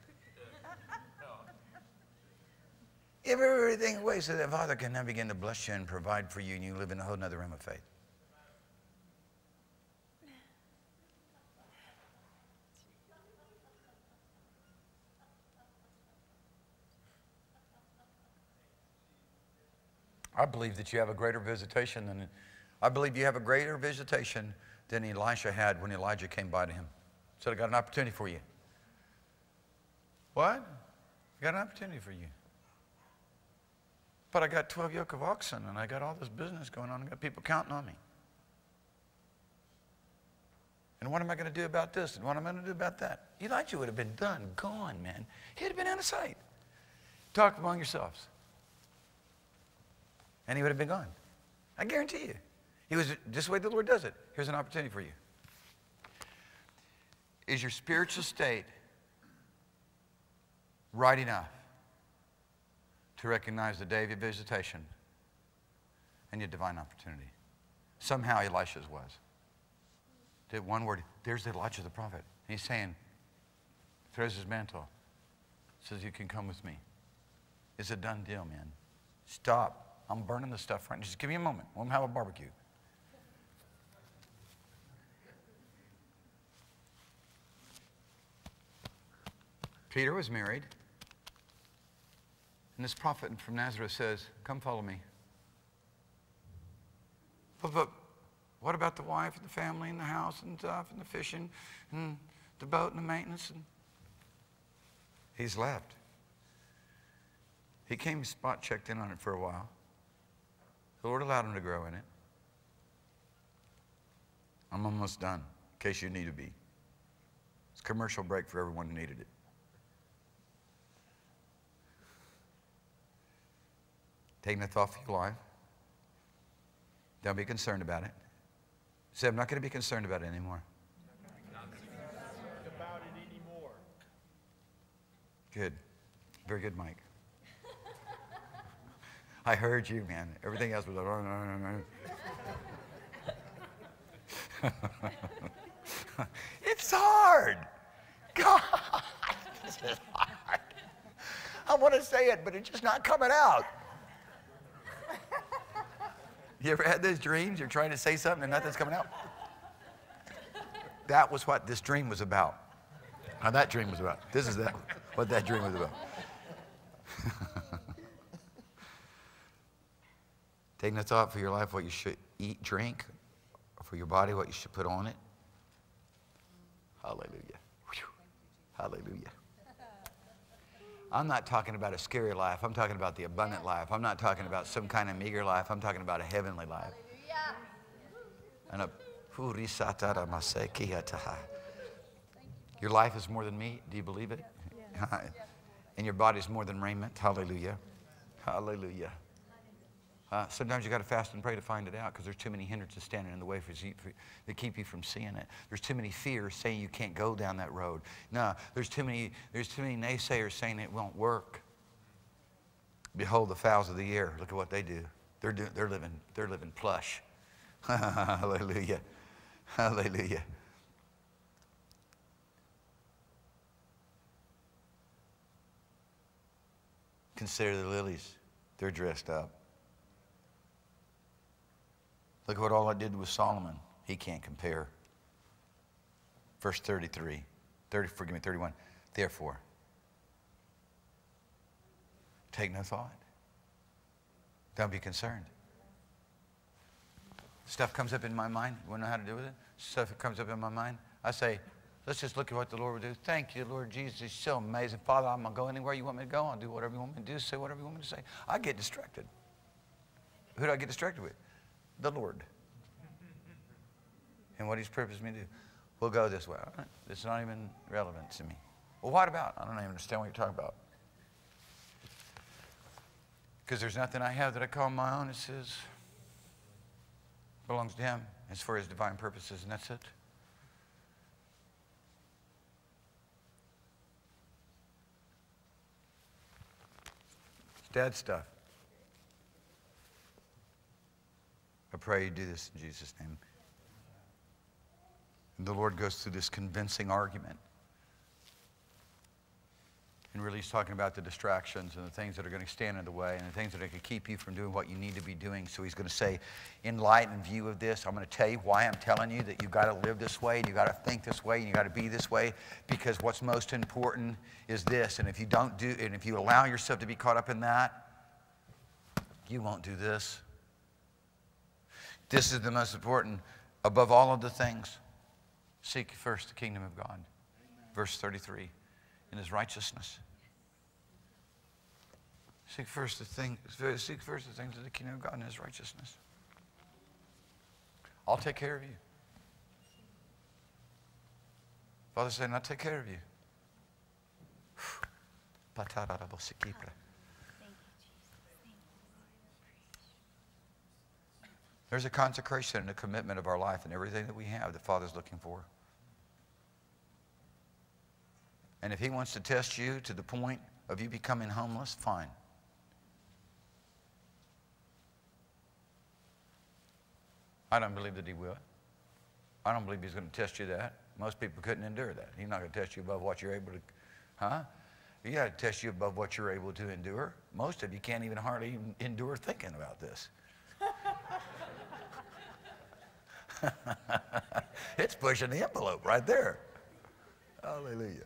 Give everything away so that Father can now begin to bless you and provide for you, and you live in a whole nother realm of faith. I believe that you have a greater visitation than, I believe you have a greater visitation than Elisha had when Elijah came by to him. Said, I got an opportunity for you. What? I got an opportunity for you. But I got twelve yoke of oxen, and I got all this business going on. I got people counting on me. And what am I going to do about this? And what am I going to do about that? Elijah would have been done, gone, man. He'd have been out of sight. Talk among yourselves. And he would have been gone. I guarantee you. He was just the way the Lord does it. Here's an opportunity for you. Is your spiritual state right enough to recognize the day of your visitation and your divine opportunity? Somehow Elisha's was. That one word, there's Elijah the prophet. And he's saying, throws his mantle, says, you can come with me. It's a done deal, man. Stop. I'm burning the stuff right now. Just give me a moment. We'll have a barbecue. Peter was married. And this prophet from Nazareth says, come follow me. But, but what about the wife and the family and the house and stuff and the fishing and the boat and the maintenance? And he's left. He came spot checked in on it for a while. The Lord allowed him to grow in it. I'm almost done, in case you need to be. It's a commercial break for everyone who needed it. Take that thought for your life. Don't be concerned about it. Say, I'm not going to be concerned about it anymore. Not concerned about it anymore. Good. Very good, Mike. I heard you, man. Everything else was like, oh, no, no, no. It's hard. God, it's just hard. I want to say it, but it's just not coming out. You ever had those dreams? You're trying to say something and nothing's coming out. That was what this dream was about. Now that dream was about. This is that, what that dream was about. Taking a thought for your life, what you should eat, drink, or for your body, what you should put on it. Hallelujah. Whew. Hallelujah. I'm not talking about a scary life. I'm talking about the abundant life. I'm not talking about some kind of meager life. I'm talking about a heavenly life. And a, your life is more than meat. Do you believe it? And your body is more than raiment. Hallelujah. Hallelujah. Uh, sometimes you got to fast and pray to find it out because there's too many hindrances standing in the way for, for, that keep you from seeing it. There's too many fears saying you can't go down that road. No, there's too many, there's too many naysayers saying it won't work. Behold the fowls of the air. Look at what they do. They're, do, they're, living, they're living plush. Hallelujah. Hallelujah. Consider the lilies. They're dressed up. Look at what all I did with Solomon. He can't compare. Verse thirty-three. thirty, forgive me, thirty-one. Therefore, take no thought. Don't be concerned. Stuff comes up in my mind. You want to know how to deal with it? Stuff that comes up in my mind. I say, let's just look at what the Lord will do. Thank you, Lord Jesus. You're so amazing. Father, I'm going to go anywhere you want me to go. I'll do whatever you want me to do. Say whatever you want me to say. I get distracted. Who do I get distracted with? The Lord. And what he's purposed me to do. We'll go this way. It's not even relevant to me. Well, what about? I don't even understand what you're talking about. Because there's nothing I have that I call my own. It says, belongs to him. It's for his divine purposes, and that's it. It's dad stuff. I pray you do this in Jesus' name. And the Lord goes through this convincing argument. And really he's talking about the distractions and the things that are going to stand in the way and the things that are going to keep you from doing what you need to be doing. So he's going to say, in light and view of this, I'm going to tell you why I'm telling you that you've got to live this way and you've got to think this way and you've got to be this way, because what's most important is this. And if you don't do, and if you allow yourself to be caught up in that, you won't do this. This is the most important above all of the things. Seek first the kingdom of God. Amen. Verse thirty-three, in his righteousness. Seek first the thing, seek first the things of the kingdom of God and his righteousness. I'll take care of you. Father's saying, I'll take care of you. There's a consecration and a commitment of our life and everything that we have that Father's looking for. And if he wants to test you to the point of you becoming homeless, fine. I don't believe that he will. I don't believe he's going to test you that. Most people couldn't endure that. He's not going to test you above what you're able to, huh? He's got to test you above what you're able to endure. Most of you can't even hardly even endure thinking about this. It's pushing the envelope right there. Hallelujah.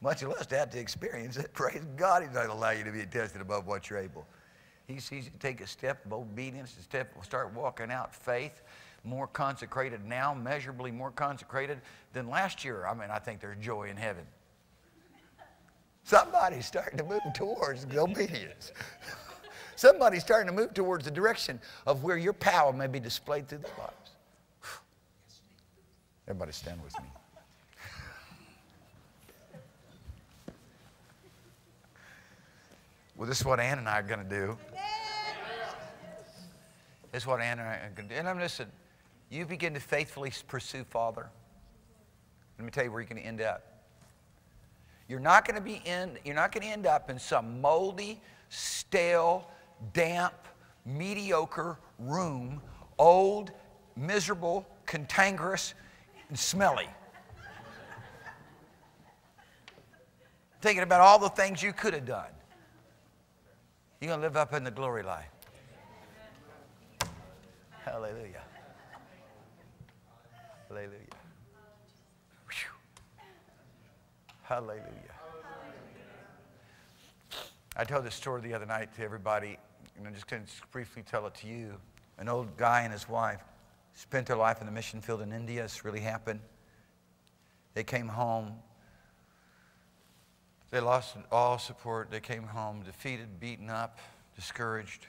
Much less to have to experience it. Praise God, he's not going to allow you to be tested above what you're able. He sees you take a step of obedience, a step, start walking out faith, more consecrated now, measurably more consecrated than last year. I mean, I think there's joy in heaven. Somebody's starting to move towards obedience. Somebody's starting to move towards the direction of where your power may be displayed through their lives. Everybody stand with me. Well, this is what Ann and I are going to do. This is what Ann and I are going to do. And I'm listen, you begin to faithfully pursue Father. Let me tell you where you're going to end up. You're not going to be in, you're not going to end up in some moldy, stale, damp, mediocre room, old, miserable, cantankerous, and smelly. Thinking about all the things you could have done. You're going to live up in the glory life. Hallelujah. Hallelujah. Whew. Hallelujah. I told this story the other night to everybody, and I'm just going to briefly tell it to you. An old guy and his wife spent their life in the mission field in India. This really happened. They came home. They lost all support. They came home defeated, beaten up, discouraged,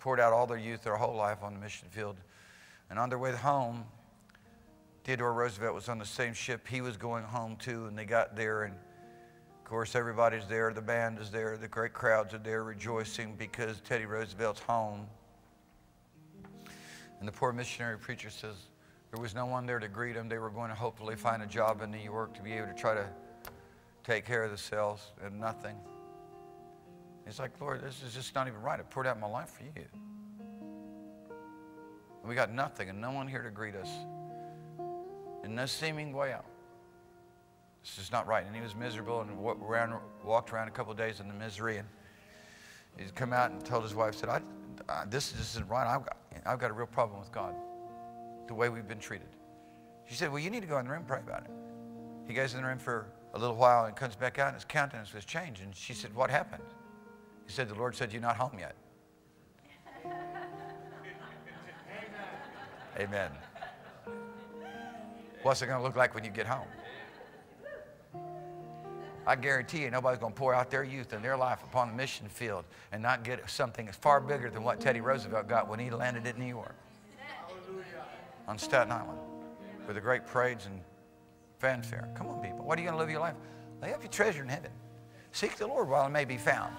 poured out all their youth, their whole life on the mission field. And on their way home, Theodore Roosevelt was on the same ship he was going home to, and they got there, and of course everybody's there, the band is there, the great crowds are there rejoicing because Teddy Roosevelt's home. And the poor missionary preacher says there was no one there to greet him. They were going to hopefully find a job in New York to be able to try to take care of themselves, and nothing. It's like, Lord, this is just not even right. I poured out my life for you. And we got nothing and no one here to greet us. And no seeming way out. This is not right. And he was miserable and walked around, walked around a couple of days in the misery. And he's come out and told his wife, said, I, I, this isn't right. I've got, I've got a real problem with God, the way we've been treated. She said, well, you need to go in the room and pray about it. He goes in the room for a little while and comes back out and his countenance was changed. And she said, what happened? He said, the Lord said, you're not home yet. Amen. Amen. What's it going to look like when you get home? I guarantee you nobody's going to pour out their youth and their life upon the mission field and not get something far bigger than what Teddy Roosevelt got when he landed in New York. Hallelujah. On Staten Island with the great parades and fanfare. Come on, people. What are you going to live your life? Lay up your treasure in heaven. Seek the Lord while it may be found.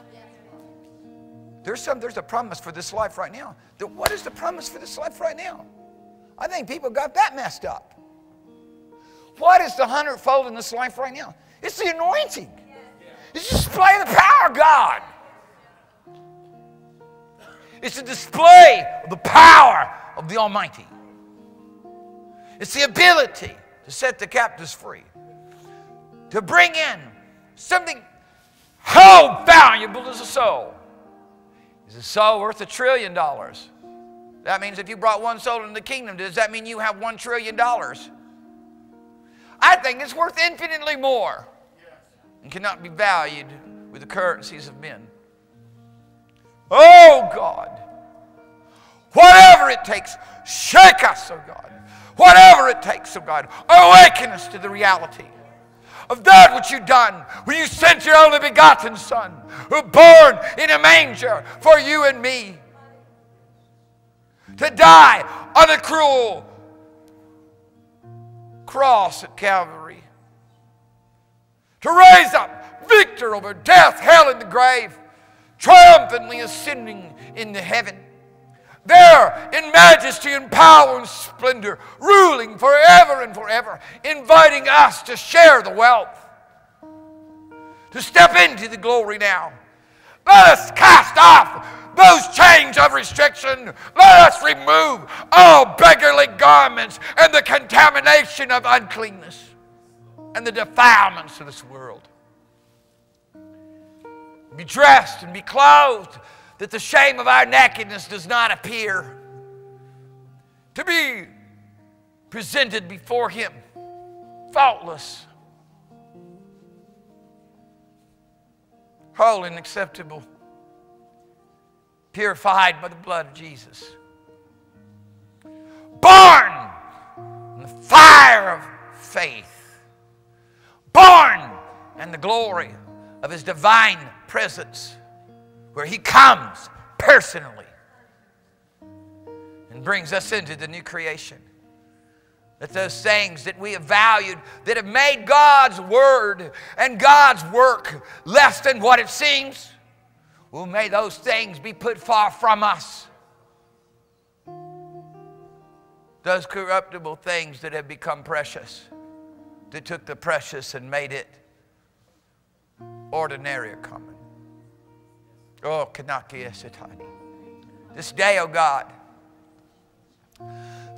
There's some. There's a promise for this life right now. The, what is the promise for this life right now? I think people got that messed up. What is the hundredfold in this life right now? It's the anointing. It's the display of the power of God. It's the display of the power of the Almighty. It's the ability to set the captives free, to bring in something how valuable is a soul. Is a soul worth a trillion dollars? That means if you brought one soul into the kingdom, does that mean you have one trillion dollars? I think it's worth infinitely more and cannot be valued with the currencies of men. Oh, God, whatever it takes, shake us, oh God. Whatever it takes, oh God, awaken us to the reality of that which you've done when you sent your only begotten Son, who born in a manger for you and me, to die on a cruel cross at Calvary, to raise up victor over death, hell, and the grave, triumphantly ascending into heaven, there in majesty and power and splendor, ruling forever and forever, inviting us to share the wealth, to step into the glory now. Let us cast off those chains of restriction. Let us remove all beggarly garments and the contamination of uncleanness and the defilements of this world. Be dressed and be clothed, that the shame of our nakedness does not appear, to be presented before him, faultless, holy and acceptable, purified by the blood of Jesus, born in the fire of faith, born in the glory of his divine presence, where he comes personally and brings us into the new creation. That those things that we have valued, that have made God's word and God's work less than what it seems, well, may those things be put far from us. Those corruptible things that have become precious, that took the precious and made it ordinary or common. Oh, this day, oh God.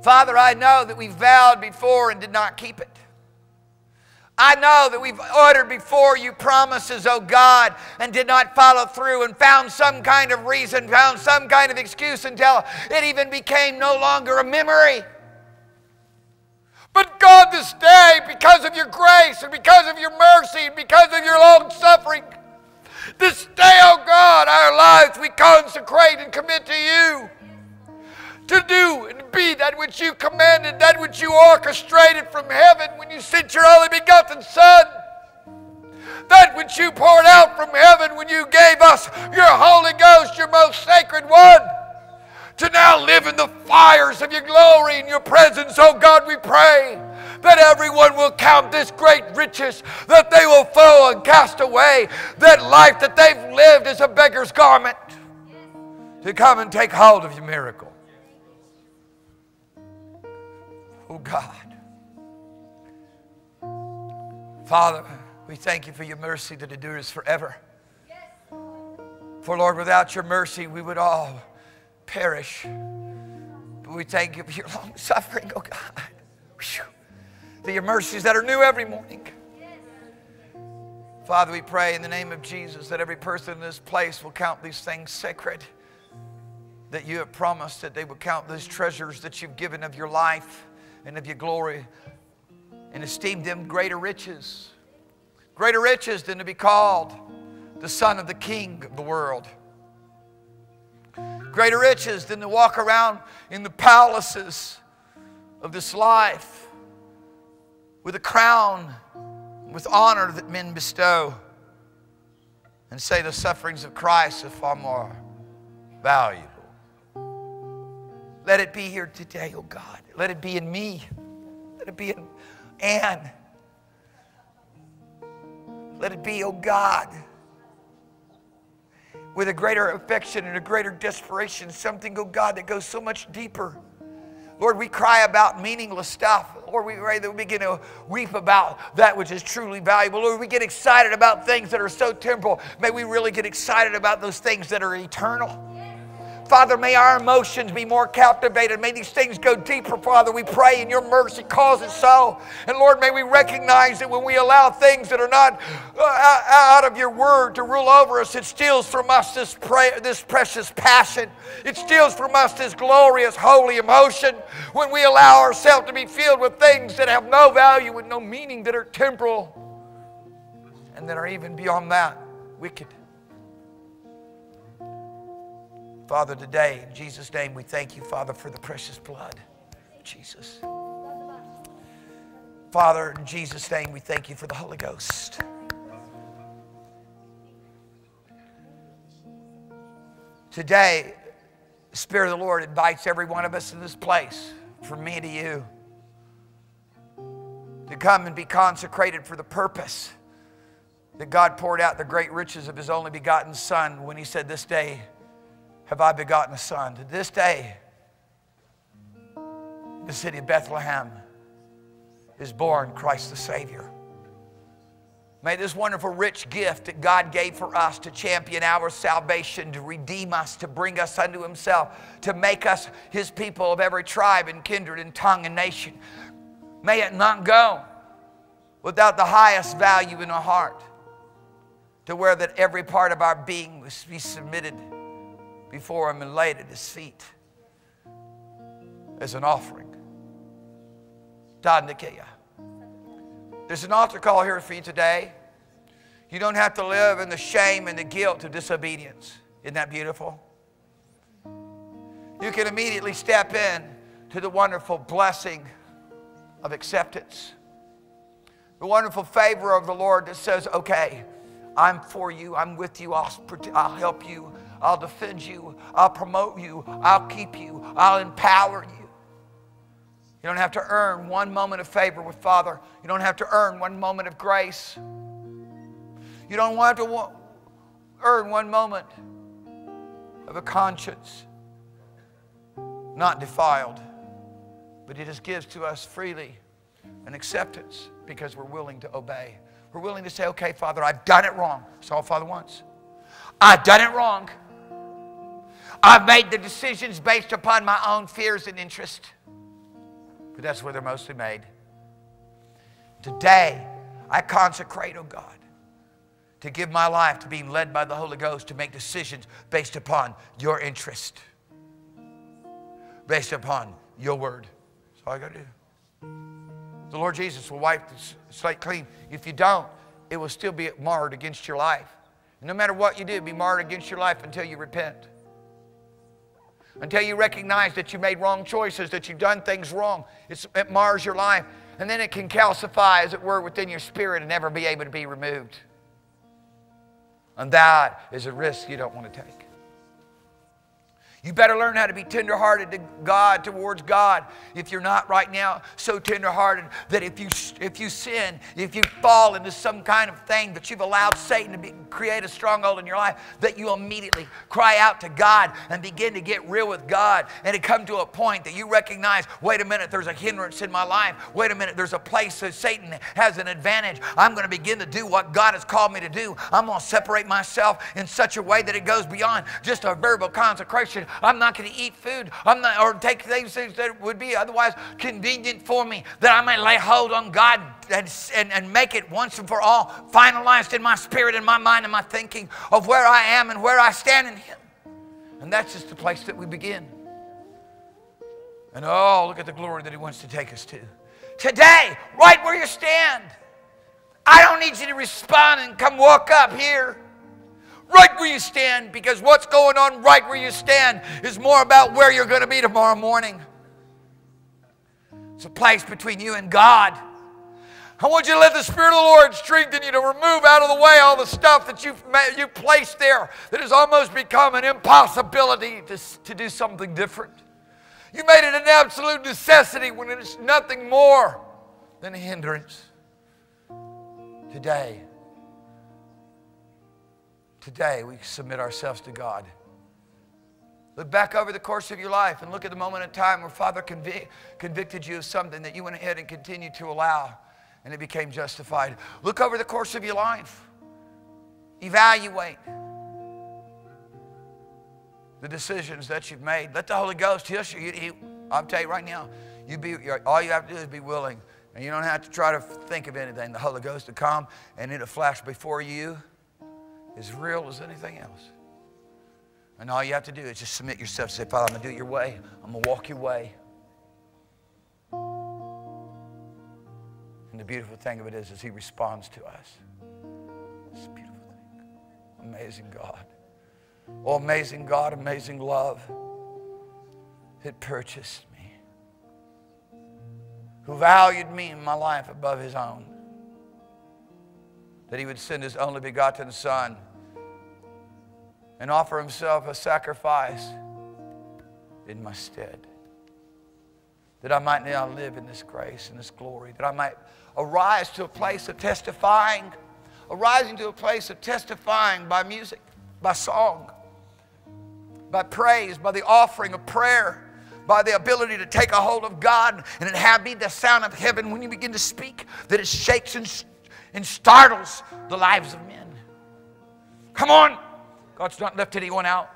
Father, I know that we vowed before and did not keep it. I know that we've uttered before you promises, oh God, and did not follow through, and found some kind of reason, found some kind of excuse until it even became no longer a memory. But God, this day, because of your grace and because of your mercy and because of your long suffering, this day, oh God, our lives we consecrate and commit to you, to do and be that which you commanded, that which you orchestrated from heaven when you sent your only begotten Son, that which you poured out from heaven when you gave us your Holy Ghost, your most sacred one, to now live in the fires of your glory and your presence. Oh God, we pray that everyone will count this great riches, that they will fall and cast away that life that they've lived as a beggar's garment, to come and take hold of your miracle. Oh God. Father, we thank you for your mercy that endures forever. For Lord, without your mercy, we would all perish. But we thank you for your long suffering, oh God. Whew. To your mercies that are new every morning. Father, we pray in the name of Jesus that every person in this place will count these things sacred, that you have promised that they will count those treasures that you've given of your life and of your glory, and esteem them greater riches, greater riches than to be called the son of the king of the world, greater riches than to walk around in the palaces of this life with a crown, with honor that men bestow, and say the sufferings of Christ are far more valuable. Let it be here today, oh God. Let it be in me. Let it be in Ann. Let it be, oh God, with a greater affection and a greater desperation, something, oh God, that goes so much deeper. Lord, we cry about meaningless stuff. Lord, we pray that we begin to weep about that which is truly valuable. Lord, we get excited about things that are so temporal. May we really get excited about those things that are eternal. Father, may our emotions be more captivated. May these things go deeper, Father. We pray in your mercy, cause it so. And Lord, may we recognize that when we allow things that are not out of your word to rule over us, it steals from us this, prayer, this precious passion. It steals from us this glorious, holy emotion. When we allow ourselves to be filled with things that have no value and no meaning, that are temporal, and that are even beyond that, wicked. Father, today, in Jesus' name, we thank you, Father, for the precious blood of Jesus. Father, in Jesus' name, we thank you for the Holy Ghost. Today, the Spirit of the Lord invites every one of us in this place, from me to you, to come and be consecrated for the purpose that God poured out the great riches of His only begotten Son when He said, this day have I begotten a Son. To this day, the city of Bethlehem is born Christ the Savior. May this wonderful rich gift that God gave for us to champion our salvation, to redeem us, to bring us unto Himself, to make us His people of every tribe and kindred and tongue and nation, may it not go without the highest value in our heart, to where that every part of our being must be submitted before Him and laid at His feet as an offering. There's an altar call here for you today. You don't have to live in the shame and the guilt of disobedience. Isn't that beautiful? You can immediately step in to the wonderful blessing of acceptance, the wonderful favor of the Lord that says, okay, I'm for you, I'm with you, I'll, I'll help you, I'll defend you, I'll promote you, I'll keep you, I'll empower you. You don't have to earn one moment of favor with Father. You don't have to earn one moment of grace. You don't have to earn one moment of a conscience not defiled. But He just gives to us freely an acceptance because we're willing to obey. We're willing to say, okay, Father, I've done it wrong. That's all Father wants. I've done it wrong. I've made the decisions based upon my own fears and interests. But that's where they're mostly made. Today, I consecrate, oh God, to give my life to being led by the Holy Ghost to make decisions based upon your interest, based upon your word. That's all I got to do. The Lord Jesus will wipe the slate clean. If you don't, it will still be marred against your life. And no matter what you do, be marred against your life until you repent. Until you recognize that you made wrong choices, that you've done things wrong. It's, it mars your life. And then it can calcify, as it were, within your spirit and never be able to be removed. And that is a risk you don't want to take. You better learn how to be tenderhearted to God, towards God. If you're not right now so tenderhearted that if you, if you sin, if you fall into some kind of thing that you've allowed Satan to be, create a stronghold in your life, that you immediately cry out to God and begin to get real with God and to come to a point that you recognize, wait a minute, there's a hindrance in my life. Wait a minute, there's a place that Satan has an advantage. I'm going to begin to do what God has called me to do. I'm going to separate myself in such a way that it goes beyond just a verbal consecration. I'm not going to eat food. I'm not, or take things that would be otherwise convenient for me, that I may lay hold on God and, and, and make it once and for all finalized in my spirit, in my mind, in my thinking of where I am and where I stand in Him. And that's just the place that we begin. And oh, look at the glory that He wants to take us to. Today, right where you stand. I don't need you to respond and come walk up here. Right where you stand, because what's going on right where you stand is more about where you're going to be tomorrow morning. It's a place between you and God. I want you to let the Spirit of the Lord strengthen you to remove out of the way all the stuff that you've you placed there that has almost become an impossibility to, to do something different. You made it an absolute necessity when it's nothing more than a hindrance. Today, Today, we submit ourselves to God. Look back over the course of your life and look at the moment in time where Father convic convicted you of something that you went ahead and continued to allow, and it became justified. Look over the course of your life. Evaluate the decisions that you've made. Let the Holy Ghost heal you. He, I'll tell you right now, you be, all you have to do is be willing, and you don't have to try to think of anything. The Holy Ghost will come, and it'll flash before you as real as anything else. And all you have to do is just submit yourself. Say, Father, I'm going to do it your way. I'm going to walk your way. And the beautiful thing of it is, is He responds to us. It's a beautiful thing. Amazing God. Oh, amazing God, amazing love. It purchased me. Who valued me and my life above his own. That he would send his only begotten son and offer himself a sacrifice in my stead. That I might now live in this grace and this glory. That I might arise to a place of testifying. Arising to a place of testifying by music, by song, by praise, by the offering of prayer, by the ability to take a hold of God and it have be the sound of heaven when you begin to speak, that it shakes and, and startles the lives of men. Come on. God's not left anyone out.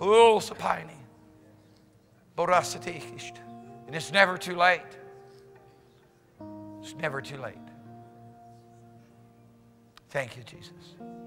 And it's never too late. It's never too late. Thank you, Jesus.